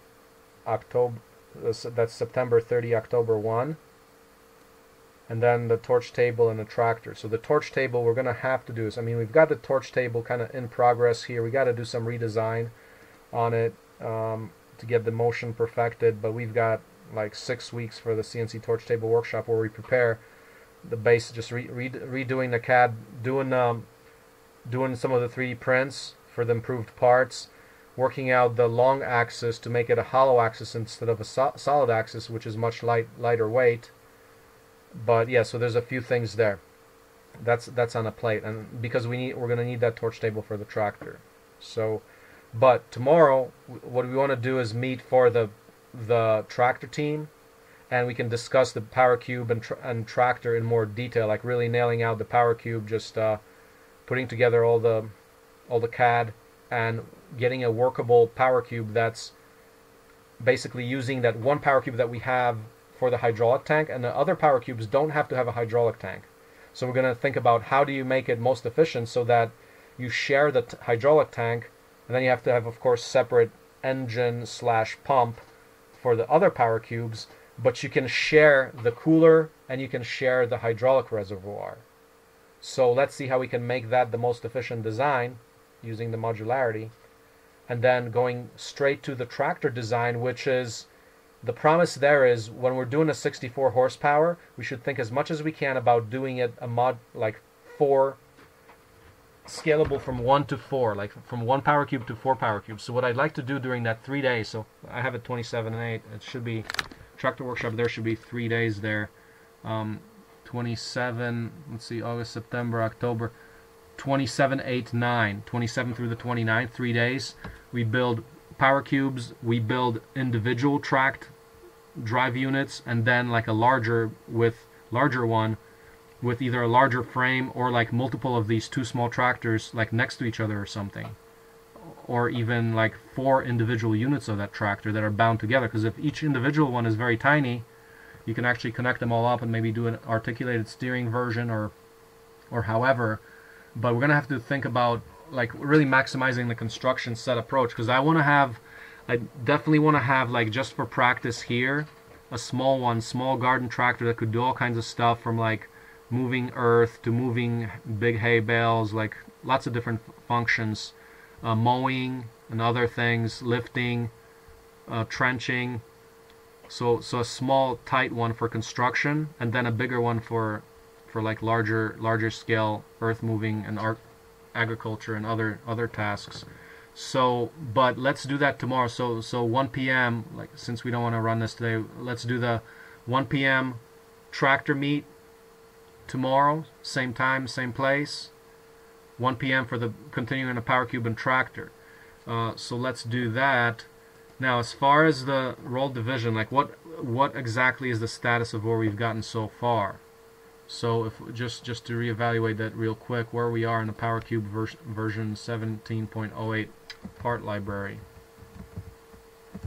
October. That's September thirtieth, October first, and then the torch table and the tractor. So the torch table we're going to have to do is, I mean, we've got the torch table kind of in progress here. We got to do some redesign on it um, to get the motion perfected, but we've got like six weeks for the C N C torch table workshop where we prepare the base, just re re redoing the C A D, doing, um, doing some of the three D prints for the improved parts, working out the long axis to make it a hollow axis instead of a so solid axis, which is much light, lighter weight. But yeah, so there's a few things there. That's that's on a plate, and because we need, we're gonna need that torch table for the tractor. So, but tomorrow, what we want to do is meet for the the tractor team, and we can discuss the PowerCube and tra and tractor in more detail, like really nailing out the PowerCube, just uh, putting together all the all the C A D and getting a workable PowerCube that's basically using that one PowerCube that we have for the hydraulic tank, and the other power cubes don't have to have a hydraulic tank. So we're going to think about how do you make it most efficient so that you share the t hydraulic tank, and then you have to have, of course, separate engine slash pump for the other power cubes, but you can share the cooler and you can share the hydraulic reservoir. So let's see how we can make that the most efficient design using the modularity. And then going straight to the tractor design, which is, the promise there is when we're doing a sixty-four horsepower, we should think as much as we can about doing it a mod like four, scalable from one to four, like from one power cube to four power cubes. So what I'd like to do during that three days, so I have it twenty-seven and eight, it should be, Tractor Workshop there should be three days there. Um, twenty-seven, let's see, August, September, October, twenty-seven, eight, nine, twenty-seven through the twenty-ninth, three days. We build power cubes, we build individual tracked drive units, and then like a larger with larger one with either a larger frame or like multiple of these two small tractors like next to each other or something, or even like four individual units of that tractor that are bound together, because if each individual one is very tiny, you can actually connect them all up and maybe do an articulated steering version or or however. But we're gonna have to think about like really maximizing the construction set approach, because I want to have, I definitely want to have, like just for practice here, a small one, small garden tractor that could do all kinds of stuff from like moving earth to moving big hay bales, like lots of different functions, uh, mowing and other things, lifting, uh, trenching. So so a small tight one for construction, and then a bigger one for for like larger larger scale earth moving and art. agriculture and other other tasks. So but let's do that tomorrow. So so one P M like, since we don't want to run this today, let's do the one P M tractor meet tomorrow, same time, same place, one P M for the continuing the power cube and tractor. Uh, so let's do that. Now as far as the role division, like what what exactly is the status of where we've gotten so far? So if just just to reevaluate that real quick, where we are in the PowerCube ver version seventeen point oh eight part library.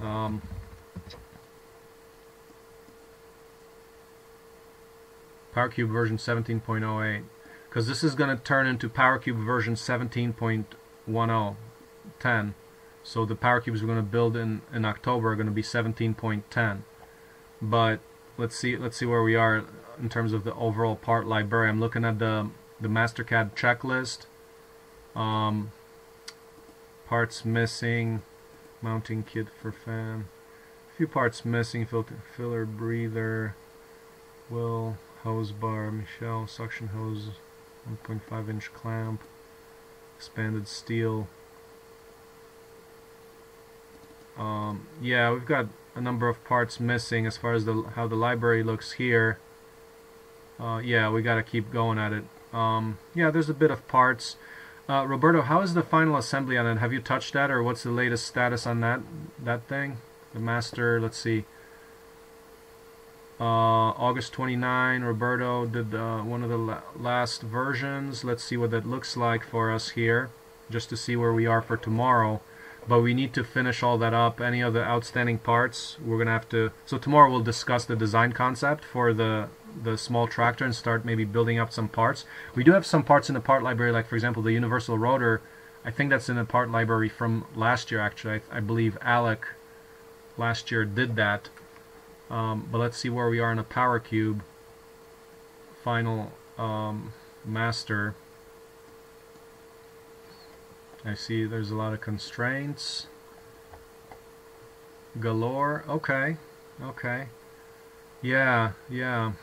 Um, PowerCube version seventeen point oh eight, because this is going to turn into PowerCube version seventeen point ten. So the PowerCubes we're going to build in in October are going to be seventeen point ten. But let's see let's see where we are in terms of the overall part library. I'm looking at the the MasterCAD checklist, um, parts missing, mounting kit for fan, a few parts missing, filter, filler, breather, will, hose bar, Michelle, suction hose, one point five inch clamp, expanded steel. Um, yeah, we've got a number of parts missing as far as the how the library looks here. Uh, yeah, we got to keep going at it. Um, yeah, there's a bit of parts. Uh, Roberto, how is the final assembly on it? Have you touched that, or what's the latest status on that that thing? The master, let's see. Uh, August twenty-ninth, Roberto did uh, one of the la last versions. Let's see what that looks like for us here, just to see where we are for tomorrow. But we need to finish all that up. Any of the outstanding parts, we're going to have to... So tomorrow we'll discuss the design concept for the... the small tractor and start maybe building up some parts. We do have some parts in the part library, like for example the universal rotor. I think that's in the part library from last year actually. I, I believe Alec last year did that. Um, but let's see where we are in a power cube. Final um, master. I see there's a lot of constraints. Galore. Okay. Okay. Yeah, yeah.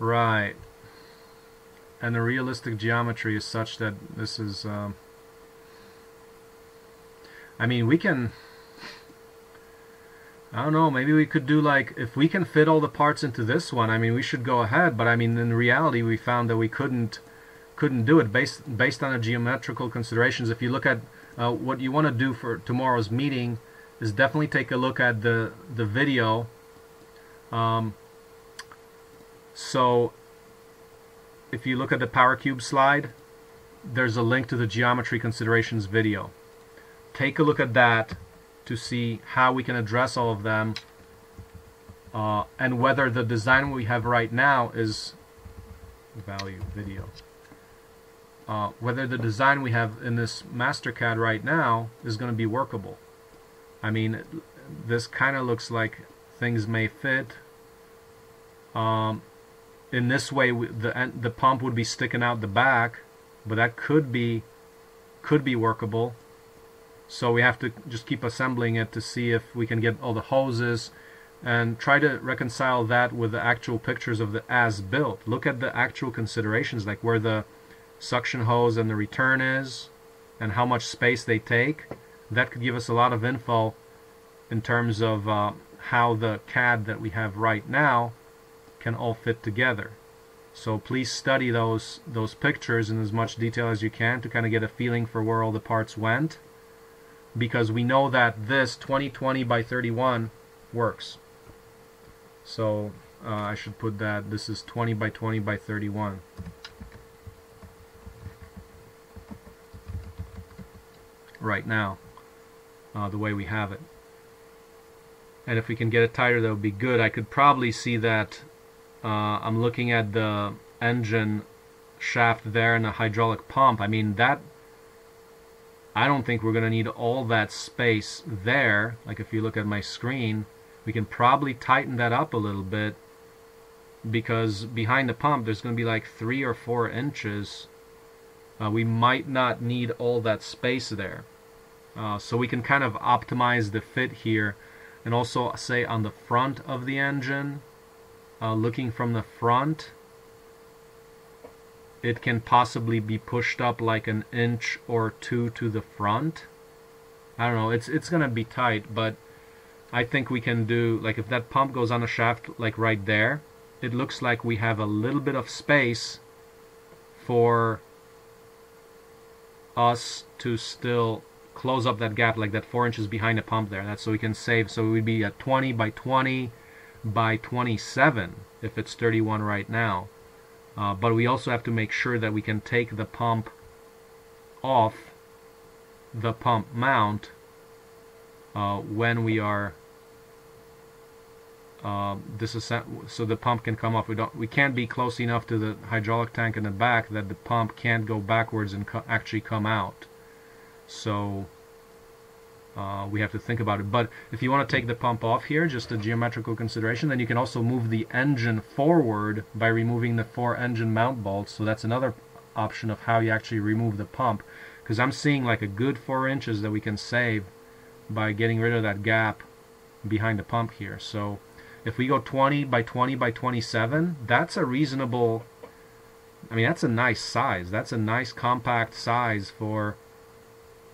Right, and the realistic geometry is such that this is um, I mean we can, I don't know, maybe we could do like, if we can fit all the parts into this one, I mean we should go ahead, but I mean in reality we found that we couldn't couldn't do it based based on the geometrical considerations. If you look at uh, what you want to do for tomorrow's meeting is definitely take a look at the the video. um, So if you look at the PowerCube slide, there's a link to the geometry considerations video. Take a look at that to see how we can address all of them, uh, and whether the design we have right now is value video. Uh, whether the design we have in this MasterCAD right now is going to be workable. I mean, this kind of looks like things may fit. Um, in this way, we, the the pump would be sticking out the back, but that could be could be workable. So we have to just keep assembling it to see if we can get all the hoses and try to reconcile that with the actual pictures of the as-built. Look at the actual considerations, like where the suction hose and the return is and how much space they take. That could give us a lot of info in terms of uh, how the C A D that we have right now can all fit together. So please study those those pictures in as much detail as you can to kind of get a feeling for where all the parts went, because we know that this twenty twenty by thirty-one works. So uh, I should put that this is twenty by twenty by thirty-one. Right now, uh, the way we have it. And if we can get it tighter, that would be good. I could probably see that uh, I'm looking at the engine shaft there and the hydraulic pump. I mean, that, I don't think we're going to need all that space there. Like if you look at my screen, we can probably tighten that up a little bit, because behind the pump there's going to be like three or four inches. Uh, we might not need all that space there. Uh, so we can kind of optimize the fit here, and also say on the front of the engine, uh, looking from the front, it can possibly be pushed up like an inch or two to the front. I don't know, it's it's gonna be tight, but I think we can do, like if that pump goes on a shaft like right there, it looks like we have a little bit of space for us to still close up that gap, like that four inches behind the pump there. That's so we can save. So it would be a twenty by twenty by twenty-seven if it's thirty-one right now. Uh, but we also have to make sure that we can take the pump off the pump mount uh, when we are uh, disassembling, so the pump can come off. We don't. We can't be close enough to the hydraulic tank in the back that the pump can't go backwards and co actually come out. So uh, we have to think about it. But if you want to take the pump off here, just a geometrical consideration, then you can also move the engine forward by removing the four engine mount bolts. So that's another option of how you actually remove the pump, because I'm seeing like a good four inches that we can save by getting rid of that gap behind the pump here. So if we go twenty by twenty by twenty-seven, that's a reasonable, I mean, that's a nice size. That's a nice compact size for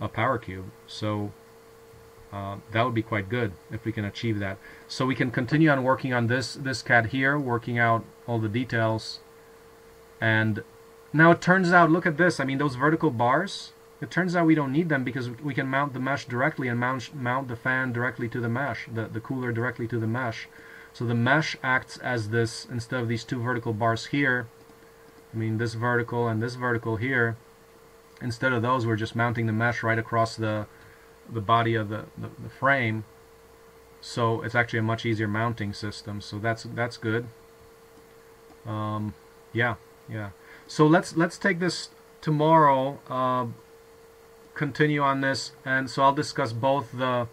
a PowerCube, so uh, that would be quite good if we can achieve that. So we can continue on working on this this C A D here, working out all the details. And now it turns out, look at this. I mean, those vertical bars. It turns out we don't need them, because we can mount the mesh directly and mount mount the fan directly to the mesh, the the cooler directly to the mesh. So the mesh acts as this, instead of these two vertical bars here. I mean, this vertical and this vertical here. Instead of those, we're just mounting the mesh right across the the body of the, the, the frame. So it's actually a much easier mounting system. So that's that's good. Um, yeah, yeah. So let's let's take this tomorrow. Uh, continue on this, and so I'll discuss both the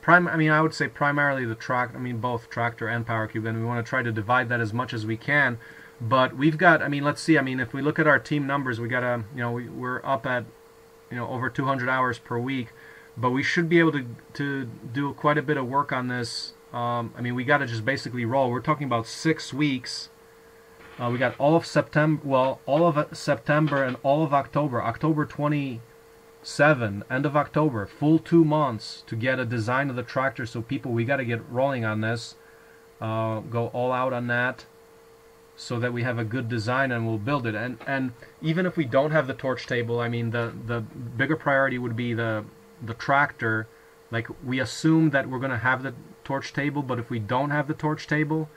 prime. I mean, I would say primarily the track. I mean, both tractor and PowerCube, and we want to try to divide that as much as we can. But we've got, I mean, let's see, I mean, if we look at our team numbers, we got a, you know, we, we're up at, you know, over two hundred hours per week, but we should be able to, to do quite a bit of work on this. Um, I mean, we got to just basically roll. We're talking about six weeks. Uh, we got all of September, well, all of September and all of October, October twenty-seventh, end of October, full two months to get a design of the tractor. So people, we got to get rolling on this, uh, go all out on that, so that we have a good design and we'll build it. And and even if we don't have the torch table, I mean, the the bigger priority would be the the tractor. Like, we assume that we're going to have the torch table, but if we don't have the torch table,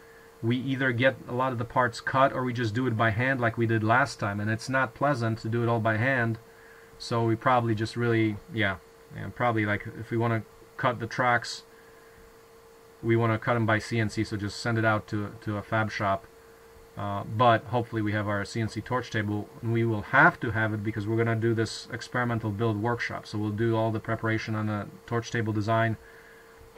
we either get a lot of the parts cut or we just do it by hand like we did last time, and it's not pleasant to do it all by hand. So we probably just really, yeah, yeah probably, like, if we want to cut the tracks, we want to cut them by C N C, so just send it out to to a fab shop. Uh, but hopefully we have our C N C torch table, and we will have to have it because we're going to do this experimental build workshop. So we'll do all the preparation on the torch table design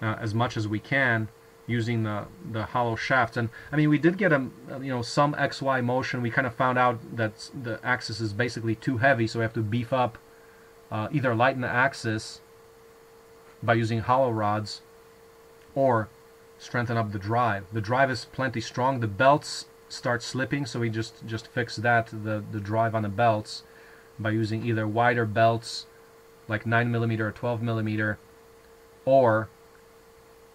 uh, as much as we can using the the hollow shafts. And I mean, we did get a you know some X Y motion. We kind of found out that the axis is basically too heavy, so we have to beef up, uh, either lighten the axis by using hollow rods, or strengthen up the drive. The drive is plenty strong. The belts start slipping, so we just just fix that, the the drive on the belts, by using either wider belts like nine millimeter or twelve millimeter, or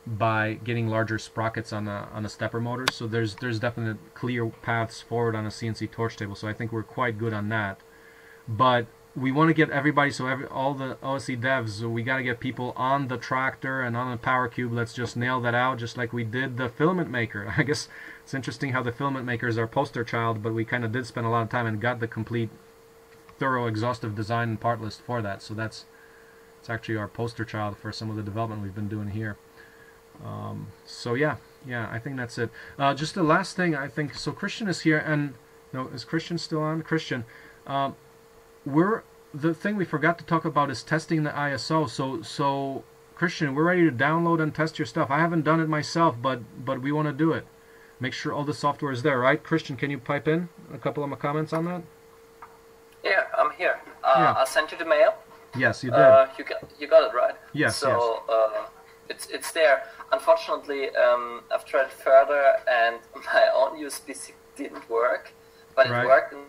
by getting larger sprockets on the on the stepper motors. So there's there's definite clear paths forward on a C N C torch table. So I think we're quite good on that. But we want to get everybody, so every, all the O S C devs, we got to get people on the tractor and on the PowerCube. Let's just nail that out, just like we did the filament maker. I guess it's interesting how the filament maker is our poster child, but we kind of did spend a lot of time and got the complete, thorough, exhaustive design and part list for that. So that's it's actually our poster child for some of the development we've been doing here. Um, so yeah, yeah, I think that's it. Uh, just the last thing, I think, so Christian is here, and no, is Christian still on? Christian. Um, We're the thing we forgot to talk about is testing the I S O. So, so Christian, we're ready to download and test your stuff. I haven't done it myself, but but we want to do it. Make sure all the software is there, right? Christian, can you pipe in a couple of my comments on that? Yeah, I'm here. Uh, yeah. I sent you the mail. Yes, you did. Uh, you got you got it right. Yes. So yes. Uh, it's it's there. Unfortunately, um, I've tried further, and my own U S B stick didn't work, but it right. worked. In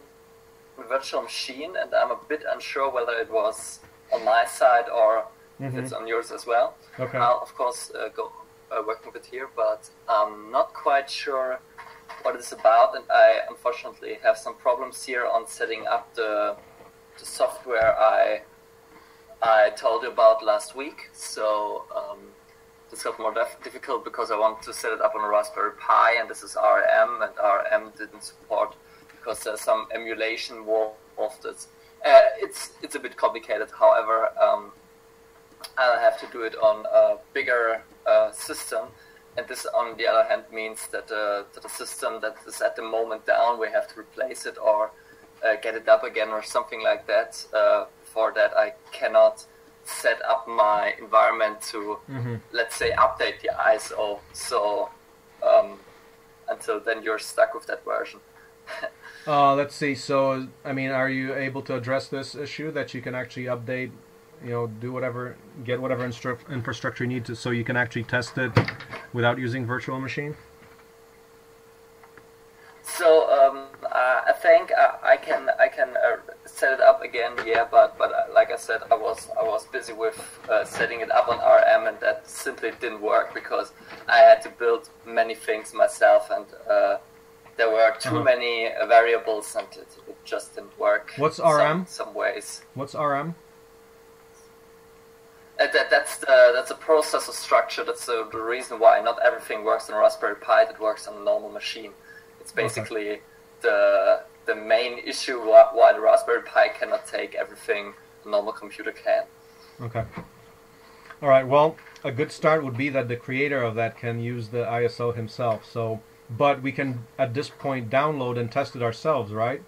virtual machine, and I'm a bit unsure whether it was on my side or mm-hmm. if it's on yours as well. Okay. I'll of course uh, go uh, working with here, but I'm not quite sure what it's about, and I unfortunately have some problems here on setting up the, the software I I told you about last week. So um, this got more difficult because I want to set it up on a Raspberry Pi, and this is R M, and R M didn't support. Because there's some emulation war of this. Uh, it's it's a bit complicated. However, um, I'll have to do it on a bigger uh, system, and this, on the other hand, means that, uh, that the system that is at the moment down, we have to replace it or uh, get it up again or something like that. Uh, for that, I cannot set up my environment to, mm-hmm. let's say, update the I S O. So um, until then, you're stuck with that version. Uh, let's see. So, I mean, are you able to address this issue that you can actually update, you know, do whatever, get whatever infrastructure you need to, so you can actually test it without using virtual machine? So, um, uh, I think I, I can I can uh, set it up again, yeah. But but uh, like I said, I was I was busy with uh, setting it up on R M, and that simply didn't work because I had to build many things myself, and. Uh, There were too uh-huh. many uh, variables, and it, it just didn't work. What's R M? Some, some ways. What's R M? Uh, that, that's the that's a processor structure. That's the, the reason why not everything works on Raspberry Pi. That works on a normal machine. It's basically okay. the the main issue why, why the Raspberry Pi cannot take everything a normal computer can. Okay. All right. Well, a good start would be that the creator of that can use the I S O himself. So. But we can, at this point, download and test it ourselves, right?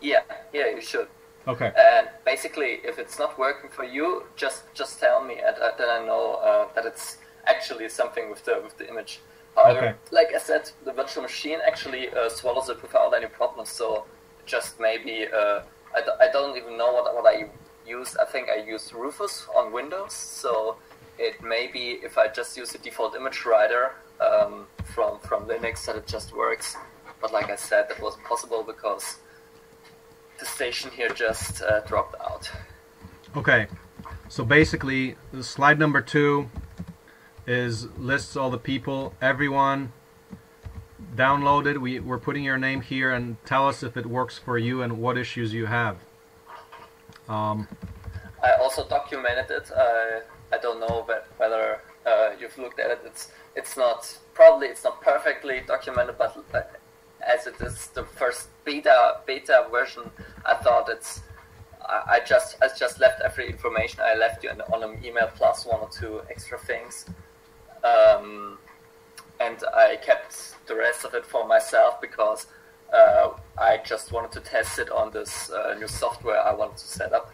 Yeah, yeah, you should. Okay. And basically, if it's not working for you, just just tell me, and then I know uh, that it's actually something with the with the image. However, okay. like I said, the virtual machine actually uh, swallows it without any problems. So just maybe uh, I d I don't even know what what I used. I think I used Rufus on Windows. So it may be if I just use the default image writer. Um, from from Linux, that it just works, but like I said, that wasn't possible because the station here just uh, dropped out. Okay, so basically, slide number two is lists all the people, everyone downloaded. We we're putting your name here, and tell us if it works for you and what issues you have. Um, I also documented it. Uh, I don't know whether uh, you've looked at it. It's It's not, probably it's not perfectly documented, but as it is the first beta beta version, I thought it's, I, I just I just left every information I left you on an email plus one or two extra things. Um, and I kept the rest of it for myself because uh, I just wanted to test it on this uh, new software I wanted to set up,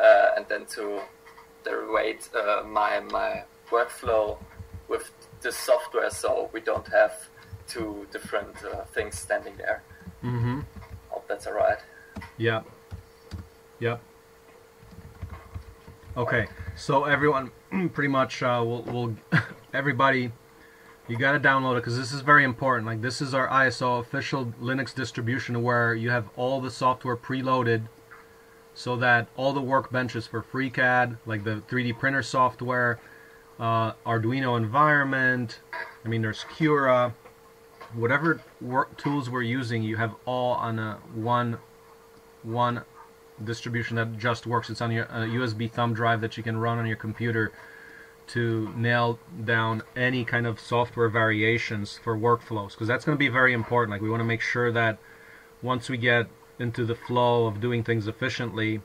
uh, and then to derivate uh, my, my workflow with this software, so we don't have two different uh, things standing there. Mm-hmm. Hope that's all right. Yeah. Yeah. Okay, so everyone, pretty much, uh, we'll, we'll everybody, you gotta download it, because this is very important. Like, this is our I S O, official Linux distribution, where you have all the software preloaded, so that all the workbenches for FreeCAD, like the three D printer software, uh, Arduino environment, I mean, there's Cura, whatever work tools we're using, you have all on a one, one distribution that just works. It's on your uh, U S B thumb drive that you can run on your computer to nail down any kind of software variations for workflows, because that's going to be very important. Like, we want to make sure that once we get into the flow of doing things efficiently,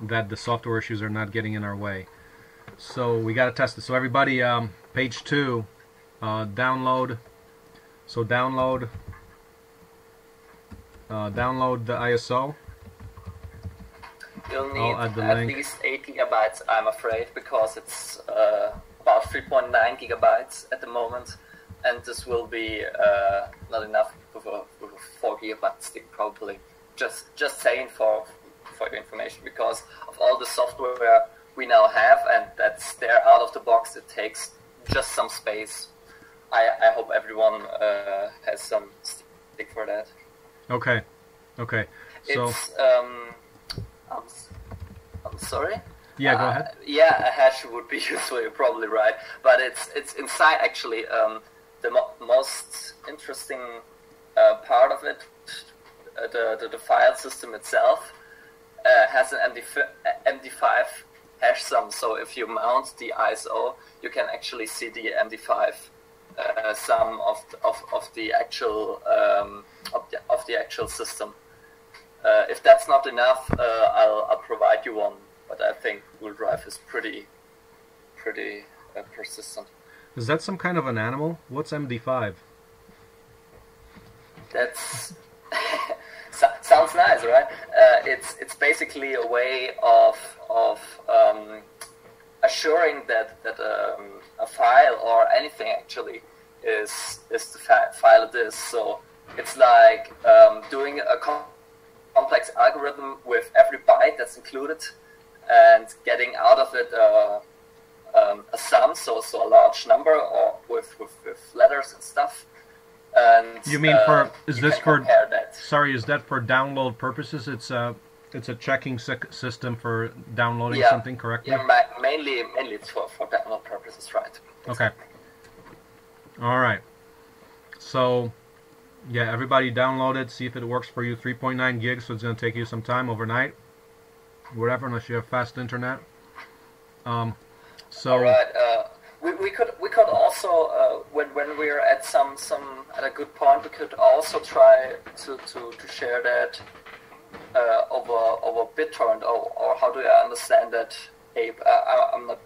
that the software issues are not getting in our way. So we got to test it. So everybody, um, page two, uh, download. So download, uh, download the I S O. You'll need at link. least eight gigabytes, I'm afraid, because it's uh, about three point nine gigabytes at the moment, and this will be uh, not enough with a, with a four gigabyte stick probably. Just just saying for, for your information, because of all the software we now have, and that's there out of the box, it takes just some space. I, I hope everyone uh, has some stick for that. Okay, okay. So... It's, um, I'm, I'm sorry? Yeah, go ahead. Uh, yeah, a hash would be useful, you're probably right. But it's it's inside, actually. Um, the mo most interesting uh, part of it, uh, the, the, the file system itself, uh, has an M D five hash sum. So if you mount the I S O, you can actually see the M D five uh, sum of the, of, of the actual um, of the, of the actual system. Uh, if that's not enough, uh, I'll, I'll provide you one. But I think Google Drive is pretty, pretty uh, persistent. Is that some kind of an animal? What's M D five? That's so, sounds nice, right? Uh, it's it's basically a way of of um, assuring that that um, a file or anything actually is is the fi file it is. So it's like um, doing a com complex algorithm with every byte that's included, and getting out of it uh, um, a sum, so so a large number, or with with, with letters and stuff. And you mean uh, for is this for? That. Sorry, is that for download purposes? It's a it's a checking system for downloading yeah. something, correctly? Yeah, ma mainly mainly it's for for download purposes, right? Okay. All right. So. Yeah, everybody download it, see if it works for you. three point nine gigs, so it's going to take you some time overnight, whatever, unless you have fast internet. Um, so All right, uh, we we could we could also uh, when when we're at some some at a good point, we could also try to to, to share that uh, over over BitTorrent, or or how do I understand that, Abe? Uh, I, I'm not,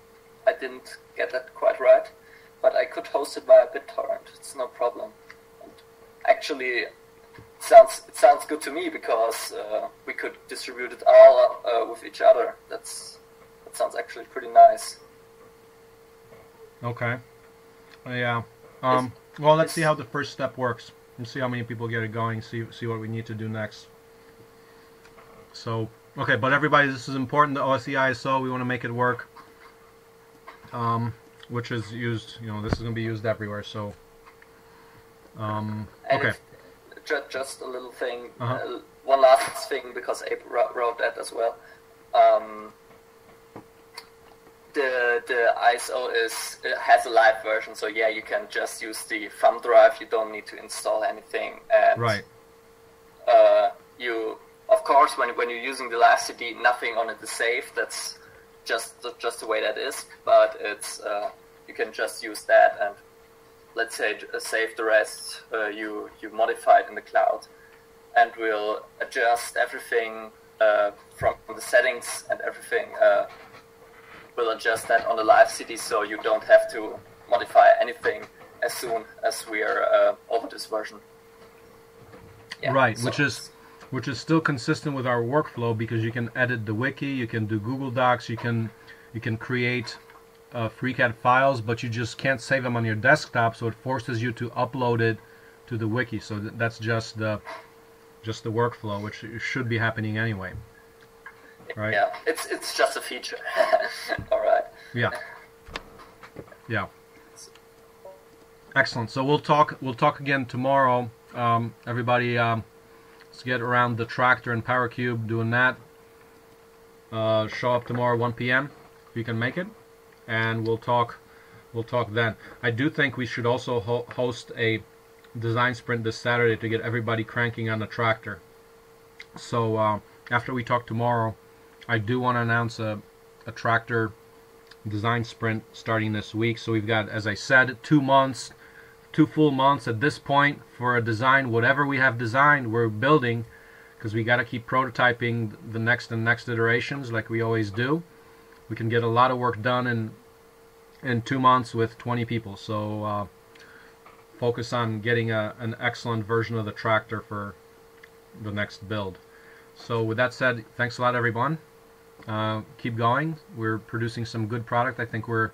I didn't get that quite right, but I could host it via BitTorrent. It's no problem. Actually, it sounds it sounds good to me, because uh, we could distribute it all uh, with each other. That's that sounds actually pretty nice. Okay. Yeah. Um, it's, well, let's see how the first step works, and see how many people get it going. See see what we need to do next. So okay, but everybody, this is important. The O S E I S O, we want to make it work. Um, which is used. You know, this is going to be used everywhere. So. Um, okay. If, just, just a little thing, uh-huh. uh, one last thing, because Abe wrote that as well. Um, the the I S O is it has a live version, so yeah, you can just use the thumb drive. You don't need to install anything. And, right. Uh, you of course when when you're using the live C D, nothing on it is safe. That's just just the way that is. But it's uh, you can just use that and. Let's say uh, save the rest. Uh, you you modify it in the cloud, and we'll adjust everything uh, from the settings and everything. Uh, we'll adjust that on the live C D, so you don't have to modify anything as soon as we're uh, over this version. Yeah, right, so. which is which is still consistent with our workflow, because you can edit the wiki, you can do Google Docs, you can you can create uh, FreeCAD files, but you just can't save them on your desktop, so it forces you to upload it to the wiki. So th that's just the just the workflow, which should be happening anyway. Right? Yeah, it's it's just a feature. All right. Yeah. Yeah. Excellent. So we'll talk we'll talk again tomorrow. Um, everybody, um, let's get around the tractor and PowerCube doing that. Uh, show up tomorrow one P M if you can make it, and we'll talk. We'll talk then. I do think we should also ho host a design sprint this Saturday to get everybody cranking on the tractor. So uh, after we talk tomorrow, I do want to announce a, a tractor design sprint starting this week. So we've got, as I said, two months, two full months at this point for a design. Whatever we have designed, we're building. Because we got to keep prototyping the next and next iterations like we always do. We can get a lot of work done in in two months with twenty people. So uh, focus on getting a, an excellent version of the tractor for the next build. So with that said, thanks a lot, everyone. Uh, keep going. We're producing some good product. I think we're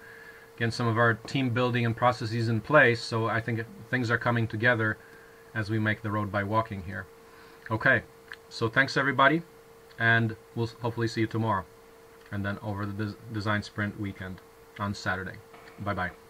getting some of our team building and processes in place. So I think things are coming together as we make the road by walking here. Okay. So thanks everybody, and we'll hopefully see you tomorrow, and then over the des design sprint weekend on Saturday. Bye-bye.